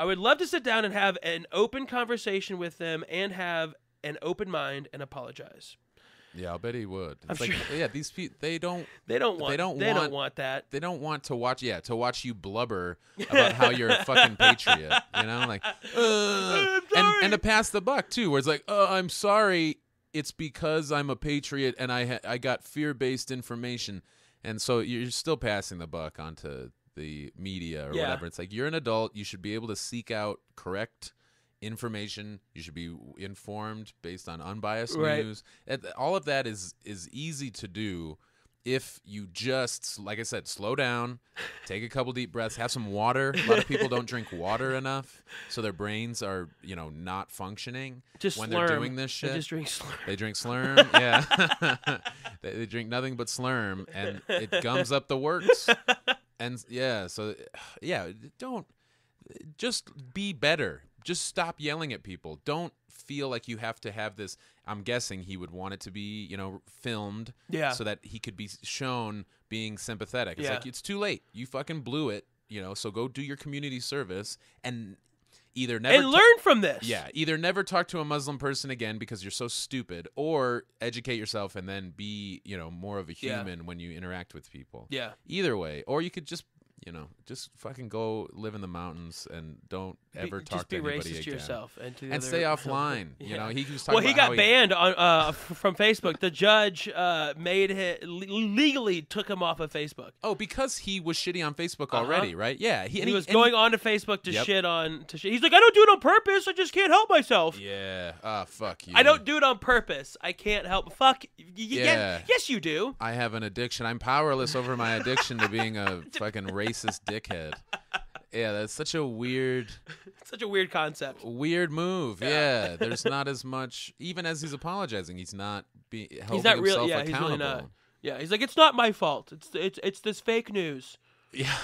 would love to sit down and have an open conversation with them and have an open mind and apologize. Yeah, I'll bet he would. It's like, sure. Yeah, these people, they don't want that. They don't want to watch you blubber about how you're a fucking patriot, like, and to pass the buck too, where it's like, "Oh, I'm sorry, it's because I'm a patriot and I got fear-based information." And so you're still passing the buck onto the media or whatever. It's like, you're an adult, you should be able to seek out correct information, you should be informed based on unbiased news. All of that is easy to do if you just, like I said, slow down, take a couple deep breaths, have some water. A lot of people don't drink water enough, so their brains are not functioning when they're doing this shit. They just drink Slurm. Yeah. They drink nothing but Slurm, and it gums up the works. And just be better. Just stop yelling at people. Don't feel like you have to have this. I'm guessing he would want it to be, filmed so that he could be shown being sympathetic. It's like, it's too late. You fucking blew it, so go do your community service and either never... And learn from this. Yeah, either never talk to a Muslim person again because you're so stupid, or educate yourself and then be, more of a human when you interact with people. Yeah. Either way. Or you could just... just fucking go live in the mountains and don't ever talk to anybody again. Just be racist to yourself and stay offline. He got banned from Facebook. The judge legally took him off of Facebook. Oh, because he was shitty on Facebook already, right? Yeah, he was going on to Facebook to shit. He's like, I don't do it on purpose. I just can't help myself. Yeah. Ah, fuck you. I don't do it on purpose. I can't help. Fuck. Yeah. Yes, you do. I have an addiction. I'm powerless over my addiction to being a fucking racist. Racist dickhead. Yeah, that's such a weird... such a weird concept. Weird move, yeah. There's not as much... Even as he's apologizing, he's not holding himself accountable. He's really not. Yeah, he's like, it's not my fault. It's this fake news. Yeah.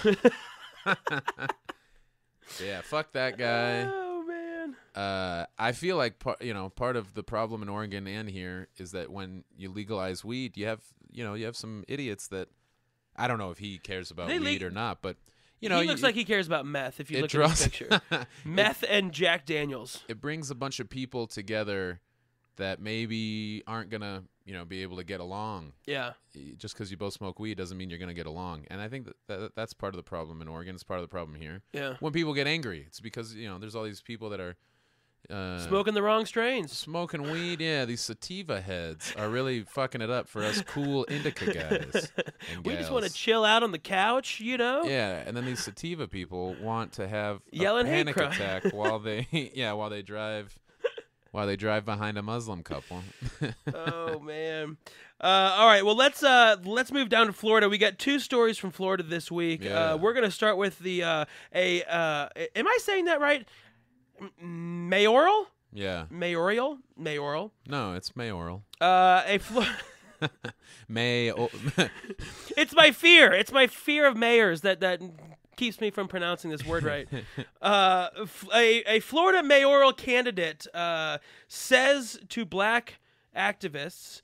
Yeah, fuck that guy. Oh, man. I feel like, part of the problem in Oregon and here is that when you legalize weed, you have some idiots that... I don't know if he cares about weed or not, but he looks like he cares about meth. If you look at his picture, meth and Jack Daniels. It brings a bunch of people together that maybe aren't gonna, be able to get along. Yeah. Just because you both smoke weed doesn't mean you're gonna get along, and I think that's part of the problem in Oregon. It's part of the problem here. Yeah. When people get angry, it's because there's all these people that are smoking the wrong strains. Smoking weed, yeah. These sativa heads are really fucking it up for us cool indica guys. We just want to chill out on the couch, Yeah, and then these sativa people want to have a panic attack while they drive behind a Muslim couple. Oh man. All right, well let's move down to Florida. We got two stories from Florida this week. Yeah. We're gonna start with the am I saying that right? Mayoral? Yeah. Mayoral? Mayoral. No, it's mayoral. It's my fear. It's my fear of mayors that keeps me from pronouncing this word right. A Florida mayoral candidate says to black activists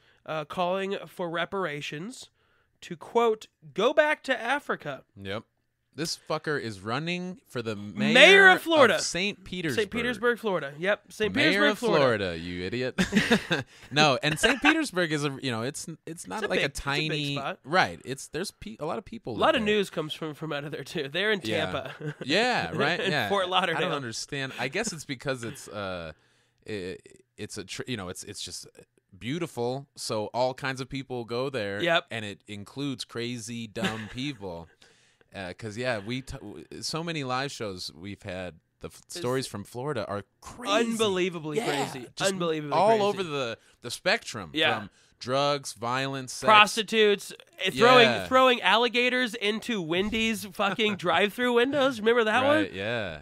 calling for reparations to, quote, go back to Africa. Yep. This fucker is running for the mayor of Florida, of St. Petersburg. St. Petersburg, Florida. Yep, St. Petersburg, mayor of Florida. You idiot. No, and St. Petersburg is it's not a big spot. Right. There's a lot of people. A lot of news comes from out of there too. They're in Tampa. Yeah, right. Yeah, Fort Lauderdale. I don't understand. I guess it's because it's it's just beautiful. So all kinds of people go there. Yep. And it includes crazy, dumb people. Because so many live shows we've had. The stories from Florida are crazy. Unbelievably crazy. Just unbelievably all crazy. All over the spectrum. Yeah. From drugs, violence, sex. Prostitutes, throwing alligators into Wendy's fucking drive-through windows. Remember that one? Yeah.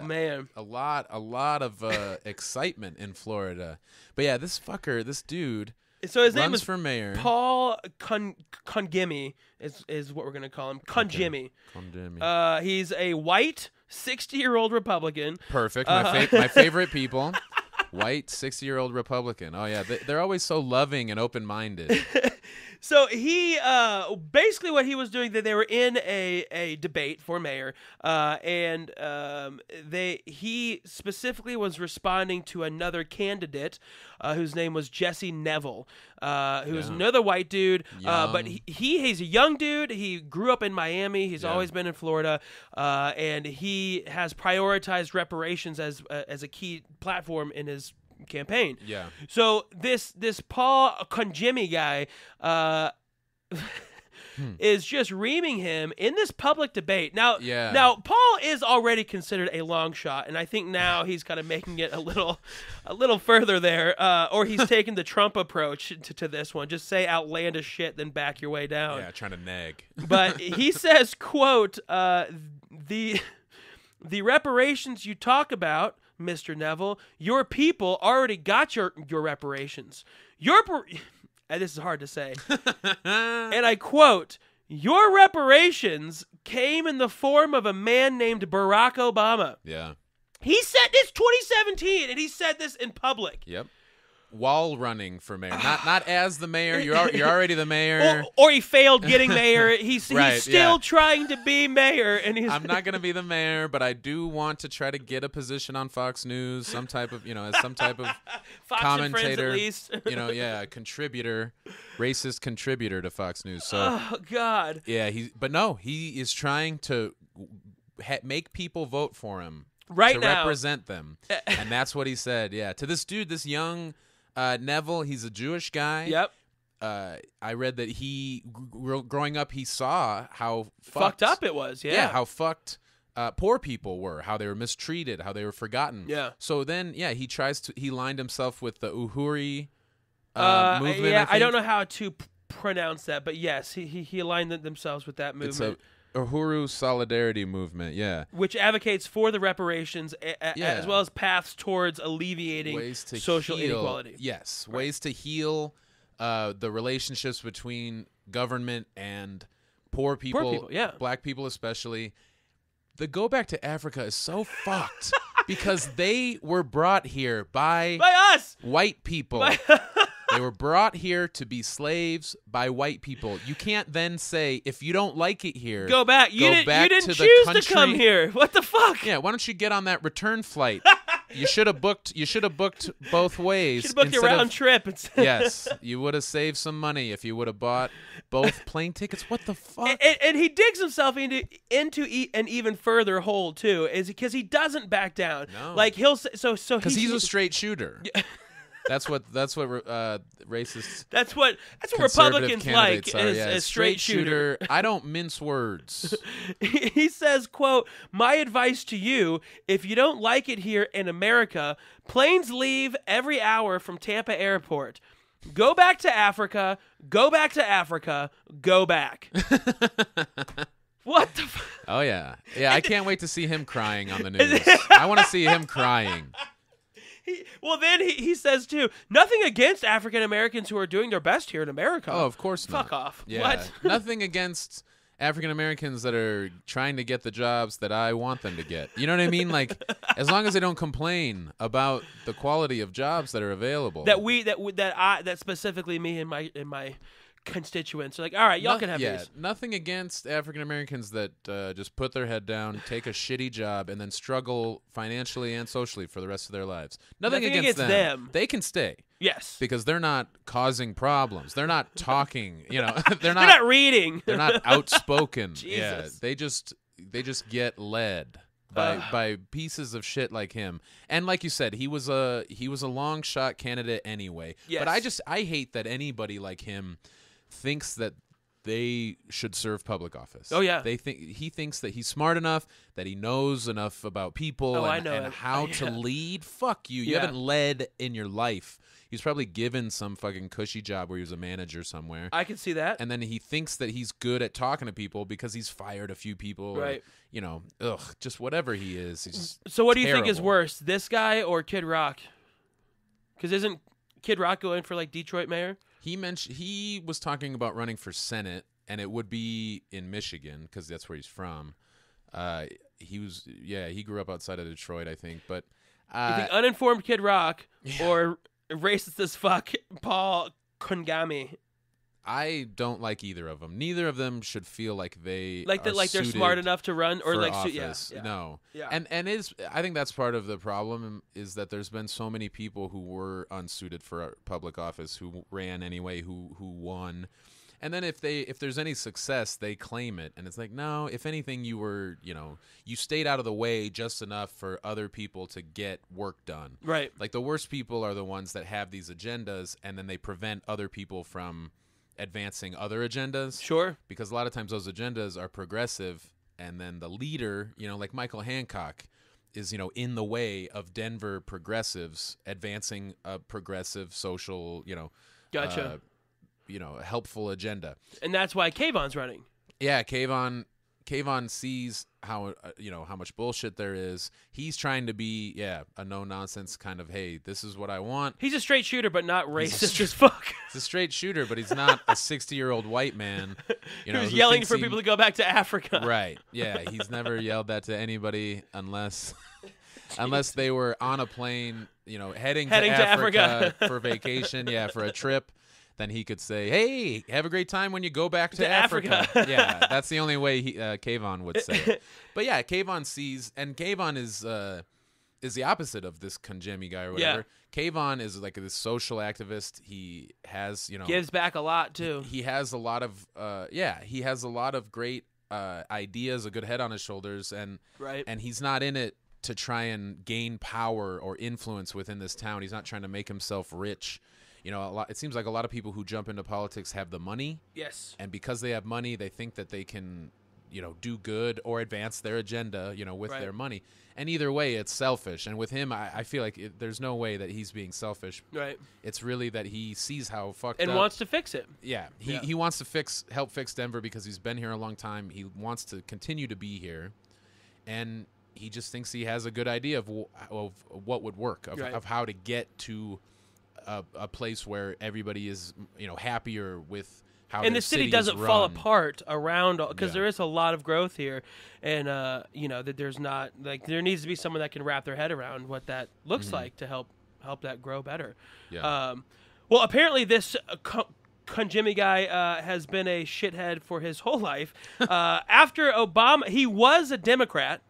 Oh, man. A lot of excitement in Florida. But yeah, this dude... So his name is for mayor. Paul Congemi is what we're going to call him. Congemi. Okay. He's a white 60-year-old Republican. Perfect. My favorite people. White 60-year-old Republican. Oh, yeah. They're always so loving and open-minded. So he basically what he was doing, that they were in a debate for mayor, and he specifically was responding to another candidate whose name was Jesse Neville, who was another white dude. But he's a young dude. He grew up in Miami. He's always been in Florida, and he has prioritized reparations as a key platform in his campaign. Yeah. So this Paul Congemi guy is just reaming him in this public debate. Now Paul is already considered a long shot, and I think now he's kind of making it a little further there, or he's taking the Trump approach to this one. Just say outlandish shit, then back your way down. Yeah, trying to nag. But he says, quote, the reparations you talk about, Mr. Neville, your people already got your reparations. This is hard to say. And I quote, your reparations came in the form of a man named Barack Obama. Yeah. He said this 2017, and he said this in public. Yep. While running for mayor, not as the mayor. You're already the mayor, or he failed getting mayor. He's still trying to be mayor, and he's. I'm not gonna be the mayor, but I do want to try to get a position on Fox News, some type of Fox commentator, and Friends, at least. Contributor, racist contributor to Fox News. So, oh God, yeah, he is trying to make people vote for him right now, represent them, and that's what he said. Yeah, to this dude, this young. Neville, he's a Jewish guy. Yep. I read that growing up, he saw how fucked up it was. Yeah. Yeah, how fucked poor people were, how they were mistreated, how they were forgotten. Yeah. So then, he he lined himself with the Uhuri movement. Yeah, I don't know how to pronounce that, but yes, he aligned themselves with that movement. Uhuru Solidarity Movement, which advocates for the reparations as well as paths towards alleviating social inequality. Yes, right. Ways to heal the relationships between government and poor people, Black people especially. The go back to Africa is so fucked because they were brought here by us, white people. They were brought here to be slaves by white people. You can't then say, if you don't like it here, go back. You didn't choose to come here. What the fuck? Yeah, why don't you get on that return flight? You should have booked both ways. You should have booked your round trip. Yes, you would have saved some money if you would have bought both plane tickets. What the fuck? And he digs himself into an even further hole too, is because he doesn't back down. No. Like he'll so because he's a straight shooter. Yeah. That's what racists. That's what Republicans like is a straight shooter. I don't mince words. He says, "Quote: My advice to you: If you don't like it here in America, planes leave every hour from Tampa Airport. Go back to Africa. Go back to Africa. Go back." What the? Oh yeah. I can't wait to see him crying on the news. I want to see him crying. Then he says, too, nothing against African-Americans who are doing their best here in America. Oh, of course not. Fuck off. Yeah. What? Nothing against African-Americans that are trying to get the jobs that I want them to get. You know what I mean? Like, as long as they don't complain about the quality of jobs that are available. That specifically me and my constituents are like, all right, y'all can have these. Nothing against African-Americans that just put their head down, take a shitty job, and then struggle financially and socially for the rest of their lives. Nothing against them. They can stay. Yes. Because they're not causing problems. They're not talking, they're not reading. They're not outspoken. Jesus. Yeah. They just get led by pieces of shit like him. And like you said, he was a long shot candidate anyway. Yes. But I hate that anybody like him thinks that they should serve public office. Oh yeah. He thinks that he's smart enough, that he knows enough about people and how to lead. Fuck you. You haven't led in your life. He's probably given some fucking cushy job where he was a manager somewhere. I can see that. And then he thinks that he's good at talking to people because he's fired a few people. Right. Or, you know, just whatever he is. He's just so what do you terrible. Think is worse, this guy or Kid Rock? Because isn't Kid Rock going for, like, Detroit mayor? He was talking about running for Senate, and it would be in Michigan because that's where he's from. He grew up outside of Detroit, I think. But you think uninformed Kid Rock or... racist as fuck, Paul Congemi. I don't like either of them. Neither of them should feel like they they're smart enough to run or like office. No. Yeah. And I think that's part of the problem is that there's been so many people who were unsuited for public office who ran anyway, who won. And then if there's any success, they claim it, and it's like, no. If anything, you stayed out of the way just enough for other people to get work done. Right. Like the worst people are the ones that have these agendas, and then they prevent other people from advancing other agendas. Sure. Because a lot of times those agendas are progressive, and then the leader, like Michael Hancock, is in the way of Denver progressives advancing a progressive social, gotcha. Helpful agenda. And that's why Kayvon's running. Yeah, Kayvon sees how how much bullshit there is. He's trying to be a no-nonsense kind of, hey, this is what I want. He's a straight shooter but not racist as fuck. He's a straight shooter, but he's not a 60-year-old white man who's yelling for people to go back to Africa. Right. Yeah, he's never yelled that to anybody unless they were on a plane, heading to Africa for vacation, for a trip. Then he could say, "Hey, have a great time when you go back to Africa." Yeah, that's the only way Kayvon would say it. But yeah, Kayvon sees, and Kayvon is the opposite of this Congemi guy or whatever. Yeah. Kayvon is like this social activist. He has, gives back a lot too. He has a lot of, he has a lot of great ideas, a good head on his shoulders, and he's not in it to try and gain power or influence within this town. He's not trying to make himself rich. It seems like a lot of people who jump into politics have the money. Yes. And because they have money, they think that they can, do good or advance their agenda, with their money. And either way, it's selfish. And with him, I feel like there's no way that he's being selfish. Right. It's really that he sees how fucked up. And wants to fix it. Yeah. He wants to help fix Denver because he's been here a long time. He wants to continue to be here. And he just thinks he has a good idea of what would work, of how to get to a place where everybody is, happier with how and the city doesn't fall apart around because there is a lot of growth here, and that there's not there needs to be someone that can wrap their head around what that looks like to help that grow better. Yeah. Well, apparently this Congemi guy has been a shithead for his whole life. After Obama, he was a Democrat.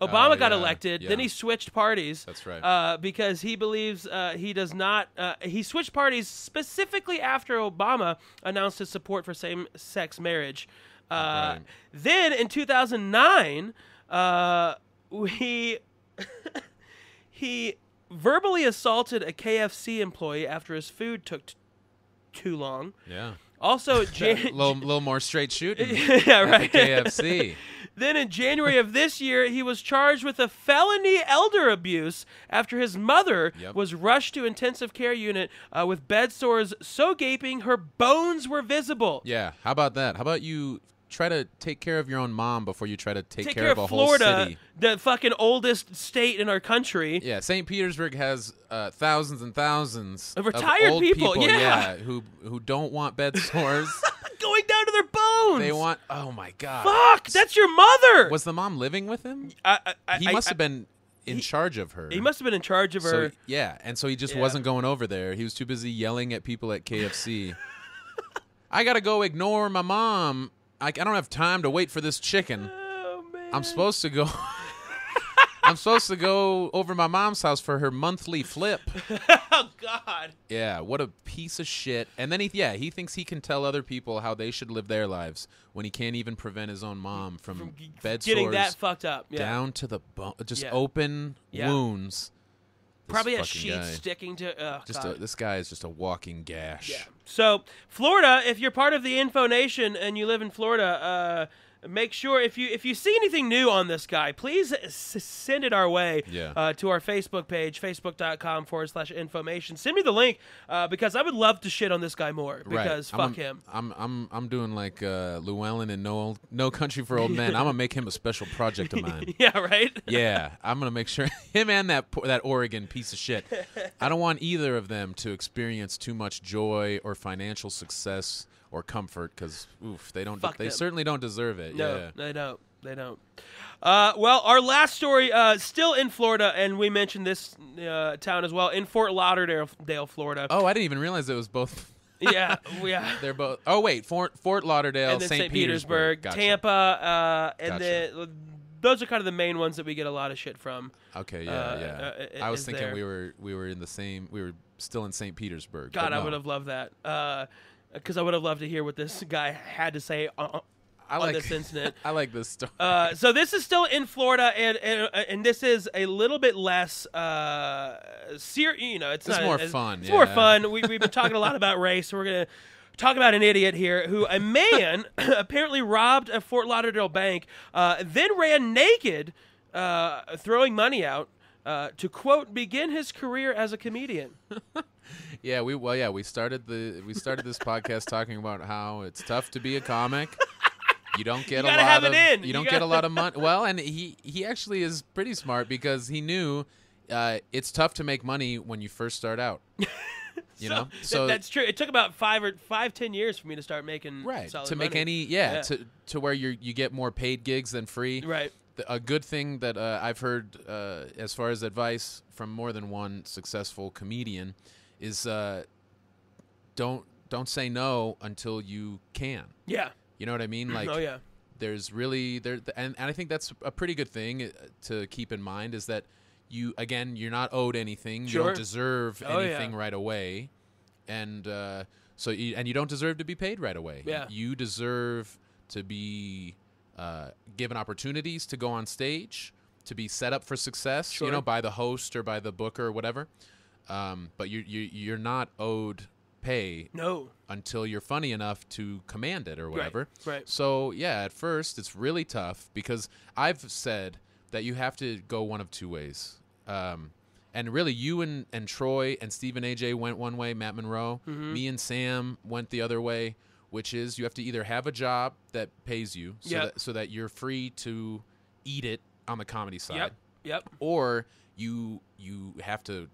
Obama got elected, then he switched parties. That's right. Because he believes he does not. He switched parties specifically after Obama announced his support for same-sex marriage. Right. Then in 2009, he verbally assaulted a KFC employee after his food took too long. Yeah. Also, little more straight shooting. Yeah, right. At the KFC. Then in January of this year, he was charged with a felony elder abuse after his mother was rushed to intensive care unit with bed sores so gaping her bones were visible. Yeah, how about that? How about you try to take care of your own mom before you try to take care of a Florida, whole city? The fucking oldest state in our country. Yeah, St. Petersburg has thousands and thousands of old people who don't want bed sores. Going down to their bones. They want. Oh my god. Fuck! That's your mother. Was the mom living with him? He must have been in charge of her. He must have been in charge of her. Yeah, and so he just wasn't going over there. He was too busy yelling at people at KFC. I gotta go ignore my mom. I don't have time to wait for this chicken. Oh man. I'm supposed to go. I'm supposed to go over my mom's house for her monthly flip. Oh, God. Yeah, what a piece of shit. And then, he thinks he can tell other people how they should live their lives when he can't even prevent his own mom from bed getting sores that fucked up. Yeah. Down to the bone. Just open wounds. This probably a sheet sticking to... this guy is just a walking gash. Yeah. So, Florida, if you're part of the Info Nation and you live in Florida... make sure if you see anything new on this guy, please send it our way to our Facebook page, facebook.com/Infauxmation. Send me the link because I would love to shit on this guy more because fuck him. I'm doing like Llewellyn and No Country for Old Men. I'm gonna make him a special project of mine. Yeah, right. Yeah, I'm gonna make sure him and that Oregon piece of shit. I don't want either of them to experience too much joy or financial success. Or comfort, because they don't. Fuck them. Certainly don't deserve it. No, they don't. They don't. Well, our last story, still in Florida, and we mentioned this town as well, in Fort Lauderdale, Florida. Oh, I didn't even realize it was both. Yeah. They're both. Oh wait, Fort Lauderdale, and then St. Petersburg, gotcha. Tampa, and then those are kind of the main ones that we get a lot of shit from. Okay. Yeah. I was thinking we were in the same. We were still in St. Petersburg. God, I would have loved that. Because I would have loved to hear what this guy had to say on this incident. I like this story. So this is still in Florida, and this is a little bit less serious. You know, it's not more fun. It's more fun. We've been talking a lot about race, so we're gonna talk about an idiot here. A man apparently robbed a Fort Lauderdale bank, then ran naked, throwing money out to quote begin his career as a comedian. Yeah, we started this podcast talking about how it's tough to be a comic. You don't get a lot of you don't get a lot of money. Well, and he actually is pretty smart because he knew it's tough to make money when you first start out. So that's true. It took about 5 or 10 years for me to start making solid to make money. to where you get more paid gigs than free. Right. A good thing that I've heard as far as advice from more than one successful comedian is don't say no until you can. Yeah. You know what I mean? Like, there's really and I think that's a pretty good thing to keep in mind is that you're not owed anything. Sure. You don't deserve anything right away. And you don't deserve to be paid right away. Yeah. You deserve to be given opportunities to go on stage, to be set up for success, by the host or by the booker or whatever. But you're not owed pay until you're funny enough to command it or whatever. Right. So, at first it's really tough because I've said that you have to go one of two ways. And really you and Troy and Stephen AJ went one way, Matt Monroe. Mm-hmm. Me and Sam went the other way, which is you have to either have a job that pays you so that you're free to eat it on the comedy side. Yep. Or you have to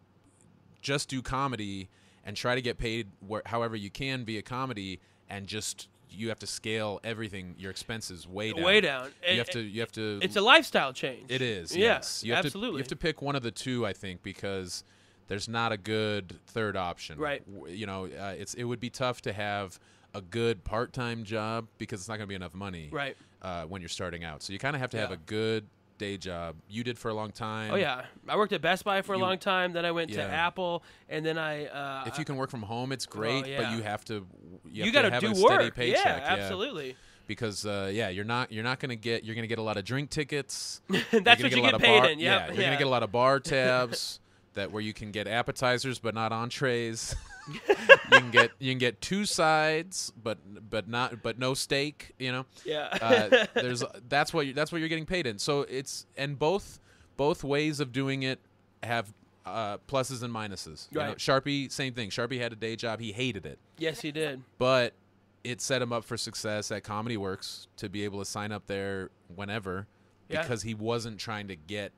just do comedy and try to get paid however you can via comedy, and just you have to scale everything, your expenses way down. You have to It's a lifestyle change. It is. Yes. Yeah, absolutely. You have to pick one of the two, I think, because there's not a good third option. Right. It would be tough to have a good part-time job because it's not going to be enough money when you're starting out. So you kind of have to have a good day job. You did for a long time. Oh, yeah. I worked at Best Buy for a long time. Then I went to Apple, and then I... if you can work from home, it's great, but you have to have a steady paycheck. Yeah, absolutely. Yeah. Because, you're going to get a lot of drink tickets. That's what you get paid in. Yeah, you're going to get a lot of bar tabs where you can get appetizers but not entrees. You can get two sides, but no steak. That's what you're getting paid in. So both ways of doing it have pluses and minuses. Right. Sharpie, same thing. Sharpie had a day job. He hated it. Yes, he did. But it set him up for success at Comedy Works to be able to sign up there whenever because he wasn't trying to get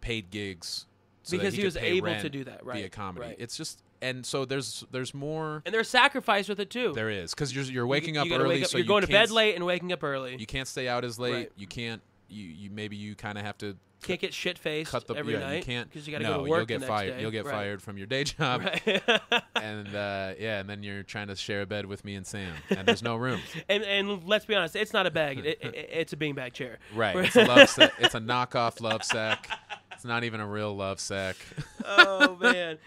paid gigs. So because he was able to do that via comedy. Right. It's just. And so there's more, and there's sacrifice with it too. There is, because you're waking up early, so you're going to bed late and waking up early. You can't stay out as late. Right. You can't. You maybe you kind of have to. Can't get shit faced every night. You can't because you got to go to work. You'll get fired. You'll get fired from your day job. Right. And then you're trying to share a bed with me and Sam, and there's no room. and let's be honest, it's not a bag. It's a beanbag chair. Right. It's a knockoff love sack. not even a real love sack. Oh man.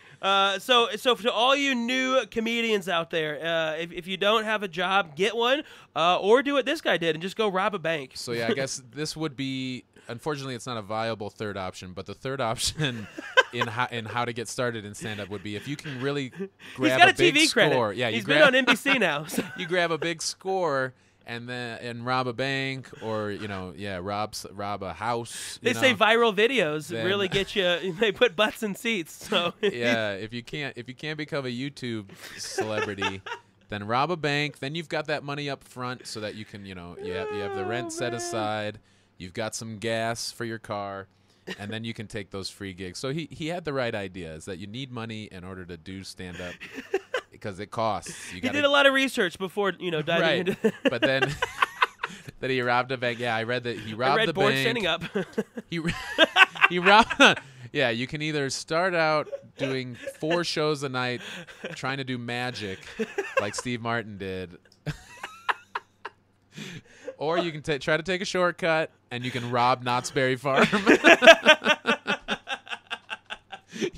So to all you new comedians out there, if you don't have a job, get one, or do what this guy did and just go rob a bank. So yeah, I guess this would be, unfortunately, it's not a viable third option, but the third option in how to get started in stand-up would be if you can really grab a big score. Yeah, he's been on NBC now. So. You grab a big score and rob a bank, or rob a house. They say viral videos really get you. They put butts in seats. So yeah, if you can't become a YouTube celebrity. Then rob a bank. Then you've got that money up front so that you can, you have the rent set aside. You've got some gas for your car, and then you can take those free gigs. So he had the right idea, is that you need money in order to do stand-up because it costs. He did a lot of research before, diving into it. But then that he robbed a bank. Yeah, I read that he robbed the bank. Standing up. He robbed. Yeah, you can either start out doing 4 shows a night trying to do magic like Steve Martin did, or you can try to take a shortcut and you can rob Knott's Berry Farm.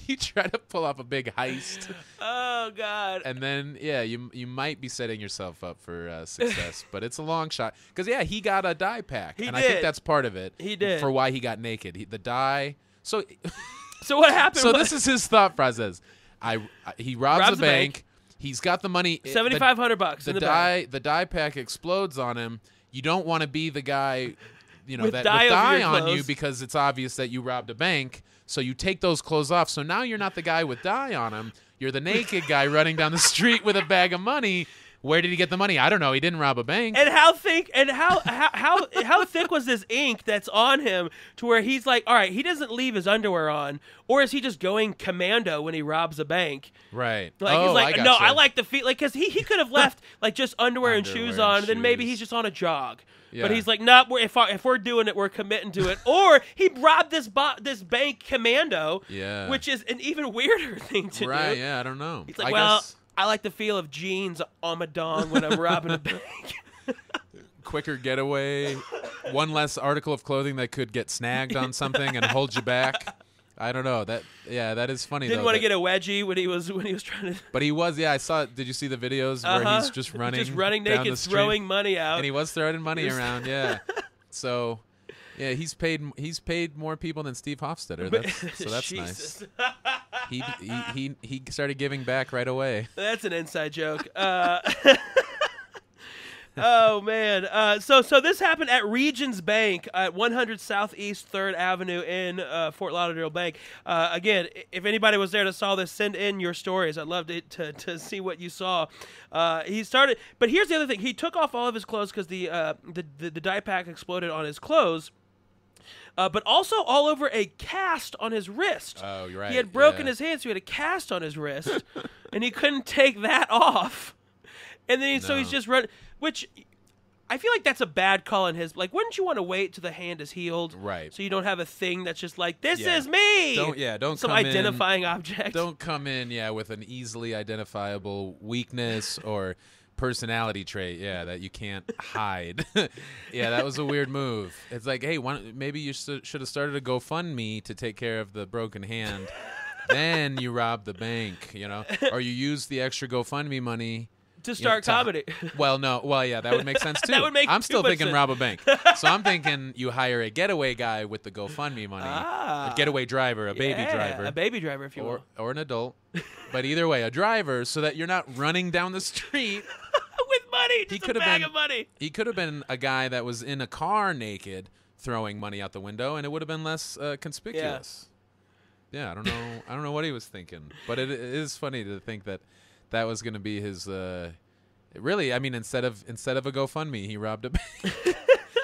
You try to pull off a big heist. Oh, God. And then, yeah, you might be setting yourself up for success, but it's a long shot. Because, yeah, he got a dye pack. I think that's part of it. He did. For why he got naked. The dye. So what happened? So this is his thought process. He robs a bank. He's got the money. $7,500 in the bag. The dye pack explodes on him. You don't want to be the guy, that with dye on you, because it's obvious that you robbed a bank. So you take those clothes off. So now you're not the guy with dye on him. You're the naked guy running down the street with a bag of money. Where did he get the money? I don't know. He didn't rob a bank. And how thick? And how thick was this ink that's on him to where he's like, all right, he doesn't leave his underwear on, or is he just going commando when he robs a bank? Right. Like he's like, I like the feet, like because he could have left like just underwear and shoes on, and then maybe he's just on a jog. Yeah. But he's like, no, if we're doing it, we're committing to it. Or he robbed this bank commando, which is an even weirder thing to do. Right? Yeah, I don't know. He's like, I guess I like the feel of jeans on my dong when I'm robbing a bank. Quicker getaway. One less article of clothing that could get snagged on something and hold you back. I don't know. That is funny. Didn't want to get a wedgie when he was trying to. But he was, yeah. I saw it. Did you see the videos where he's just running down naked, the street, throwing money out, and he was throwing money around, yeah. So, yeah, he's paid more people than Steve Hofstadter. That's Jesus. Nice. He started giving back right away. That's an inside joke. Oh, man. So this happened at Regions Bank at 100 Southeast 3rd Avenue in Fort Lauderdale Bank. Again, if anybody was there to saw this, send in your stories. I'd love to see what you saw. He started, but here's the other thing. He took off all of his clothes because the dye pack exploded on his clothes. But also all over a cast on his wrist. Oh, you're right. He had broken his hand, so he had a cast on his wrist, and he couldn't take that off. And then so he's just running, which I feel like that's a bad call in his. Like, wouldn't you want to wait till the hand is healed, right? So you don't have a thing that's just like, this is me. Don't some come identifying in, object. Don't come in, with an easily identifiable weakness or personality trait, that you can't hide. That was a weird move. It's like, hey, maybe you should have started a GoFundMe to take care of the broken hand. Then you rob the bank, or you use the extra GoFundMe money to start comedy. That would make sense too. That would make I'm still thinking sense. Rob a bank. So I'm thinking you hire a getaway guy with the GoFundMe money, a getaway driver, a baby driver, if you will, or an adult, but either way, a driver, so that you're not running down the street with money. Just a bag of money. He could have been a guy that was in a car naked, throwing money out the window, and it would have been less conspicuous. Yeah, I don't know. I don't know what he was thinking, but it is funny to think that. That was going to be his. Really, I mean, instead of a GoFundMe, he robbed a bank,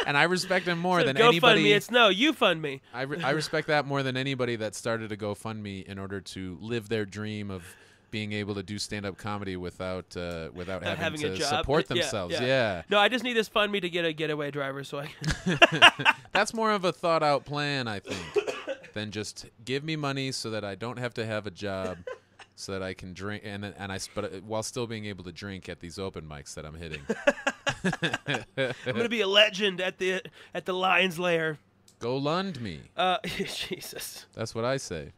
and I respect him more than anybody. GoFundMe, it's no, you fund me. I respect that more than anybody that started a GoFundMe in order to live their dream of being able to do stand-up comedy without having to support themselves. Yeah. No, I just need this fund me to get a getaway driver, so I. Can That's more of a thought-out plan, I think, than just give me money so that I don't have to have a job. So that I can drink, but while still being able to drink at these open mics that I'm hitting. I'm gonna be a legend at the Lion's Lair. Go Lund me. Jesus. That's what I say.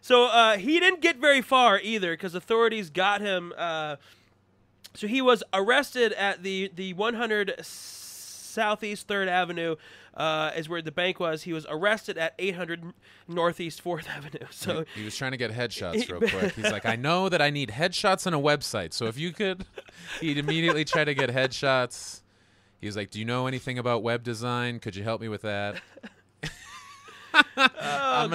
So he didn't get very far either because authorities got him. So he was arrested at the 100 Southeast 3rd Avenue is where the bank was. He was arrested at 800 Northeast 4th Avenue. So he was trying to get headshots real quick. He's like, I know that I need headshots on a website. So if you could, he'd immediately try to get headshots. He was like, do you know anything about web design? Could you help me with that?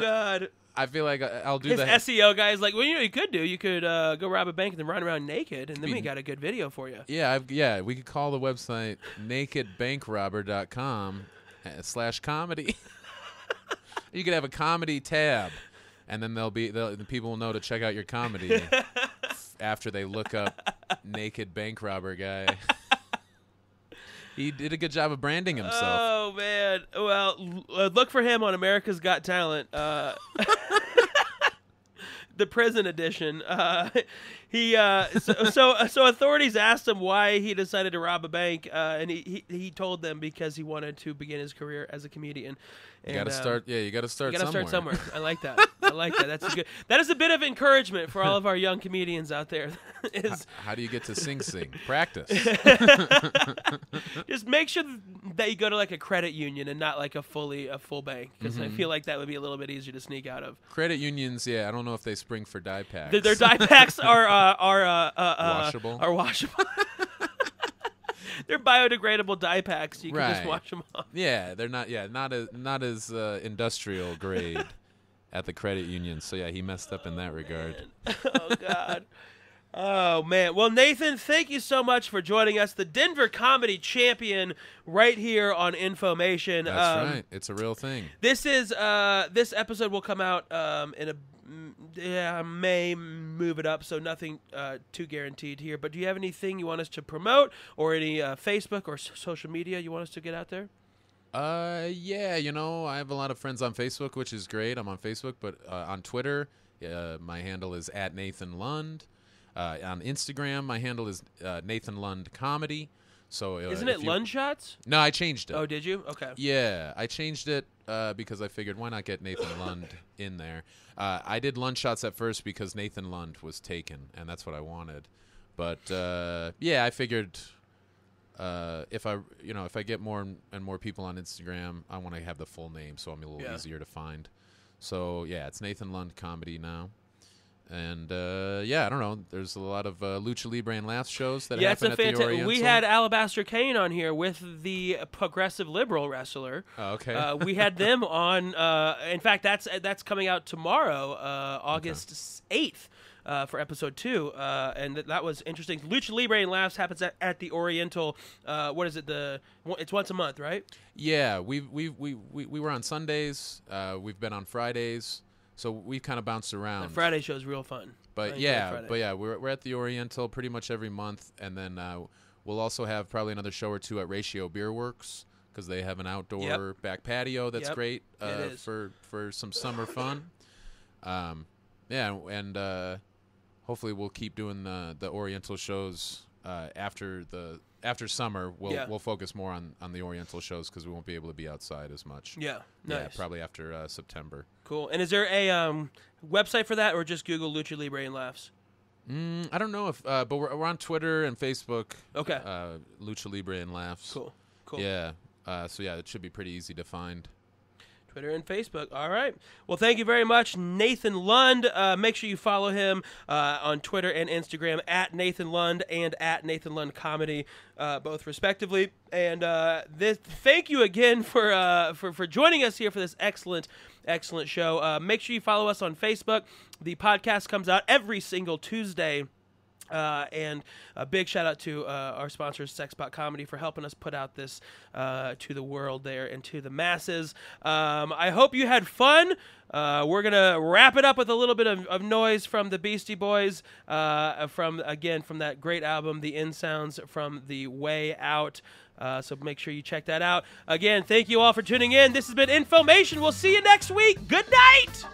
God. I feel like I'll do that. His SEO guy's like, well, you know what you could do? You could go rob a bank and then run around naked, and then we got a good video for you. Yeah, we could call the website nakedbankrobber.com/comedy. You could have a comedy tab, and then the people will know to check out your comedy after they look up naked bank robber guy. He did a good job of branding himself. Oh, man. Well, look for him on America's Got Talent. The prison edition. So authorities asked him why he decided to rob a bank, and he told them because he wanted to begin his career as a comedian. And, you gotta start somewhere. I like that. I like that. That's good. That is a bit of encouragement for all of our young comedians out there. How do you get to Sing Sing? Practice. Just make sure that you go to like a credit union and not like a full bank, because I feel like that would be a little bit easier to sneak out of. Credit unions, yeah. I don't know if they spring for dye packs. Their dye packs are washable. They're biodegradable dye packs. You can just wash them off. Yeah, they're not. Yeah, not as industrial grade at the credit union. So yeah, he messed up in that regard. Oh God. Oh man. Well, Nathan, thank you so much for joining us, the Denver comedy champion, right here on Infauxmation. That's right. It's a real thing. This episode will come out in a. Yeah, I may move it up, so nothing too guaranteed here. But do you have anything you want us to promote, or any Facebook or social media you want us to get out there? Yeah, you know, I have a lot of friends on Facebook, which is great. I'm on Facebook, but on Twitter, my handle is @NathanLund. On Instagram, my handle is NathanLundComedy. So isn't it Lund Shots? No, I changed it. Oh, did you? Okay. Yeah, I changed it. Because I figured, why not get Nathan Lund in there? I did Lund Shots at first because Nathan Lund was taken, and that's what I wanted. But yeah, I figured if I get more and more people on Instagram, I want to have the full name, so I'm a little easier to find. So yeah, it's Nathan Lund Comedy now. And yeah, I don't know. There's a lot of Lucha Libre and laughs shows that happen at the Oriental. We had Alabaster Kane on here with the progressive liberal wrestler. Oh, okay. We had them on. In fact, that's coming out tomorrow, August 8th, for episode 2, and that was interesting. Lucha Libre and laughs happens at the Oriental. What is it? It's once a month, right? Yeah, we were on Sundays. We've been on Fridays. So we kind of bounced around. The Friday show is real fun. But yeah, we're at the Oriental pretty much every month, and then we'll also have probably another show or two at Ratio Beer Works because they have an outdoor back patio that's great for some summer fun. Yeah, and hopefully we'll keep doing the Oriental shows after summer. We'll focus more on the Oriental shows because we won't be able to be outside as much. Yeah, nice. Yeah, probably after September. Cool. And is there a website for that, or just Google Lucha Libre and Laughs? I don't know if, but we're on Twitter and Facebook. Okay. Lucha Libre and Laughs. Cool. Yeah. So yeah, it should be pretty easy to find. Twitter and Facebook. All right. Well, thank you very much, Nathan Lund. Make sure you follow him on Twitter and Instagram @NathanLund and @NathanLundComedy, both respectively. And thank you again for joining us here for this excellent show. Make sure you follow us on Facebook. The podcast comes out every single Tuesday. And a big shout out to our sponsor, Sexbot Comedy, for helping us put out this to the world there and to the masses. I hope you had fun. We're going to wrap it up with a little bit of noise from the Beastie Boys, from that great album, The End Sounds from The Way Out. So make sure you check that out. Again, thank you all for tuning in. This has been Infauxmation. We'll see you next week. Good night.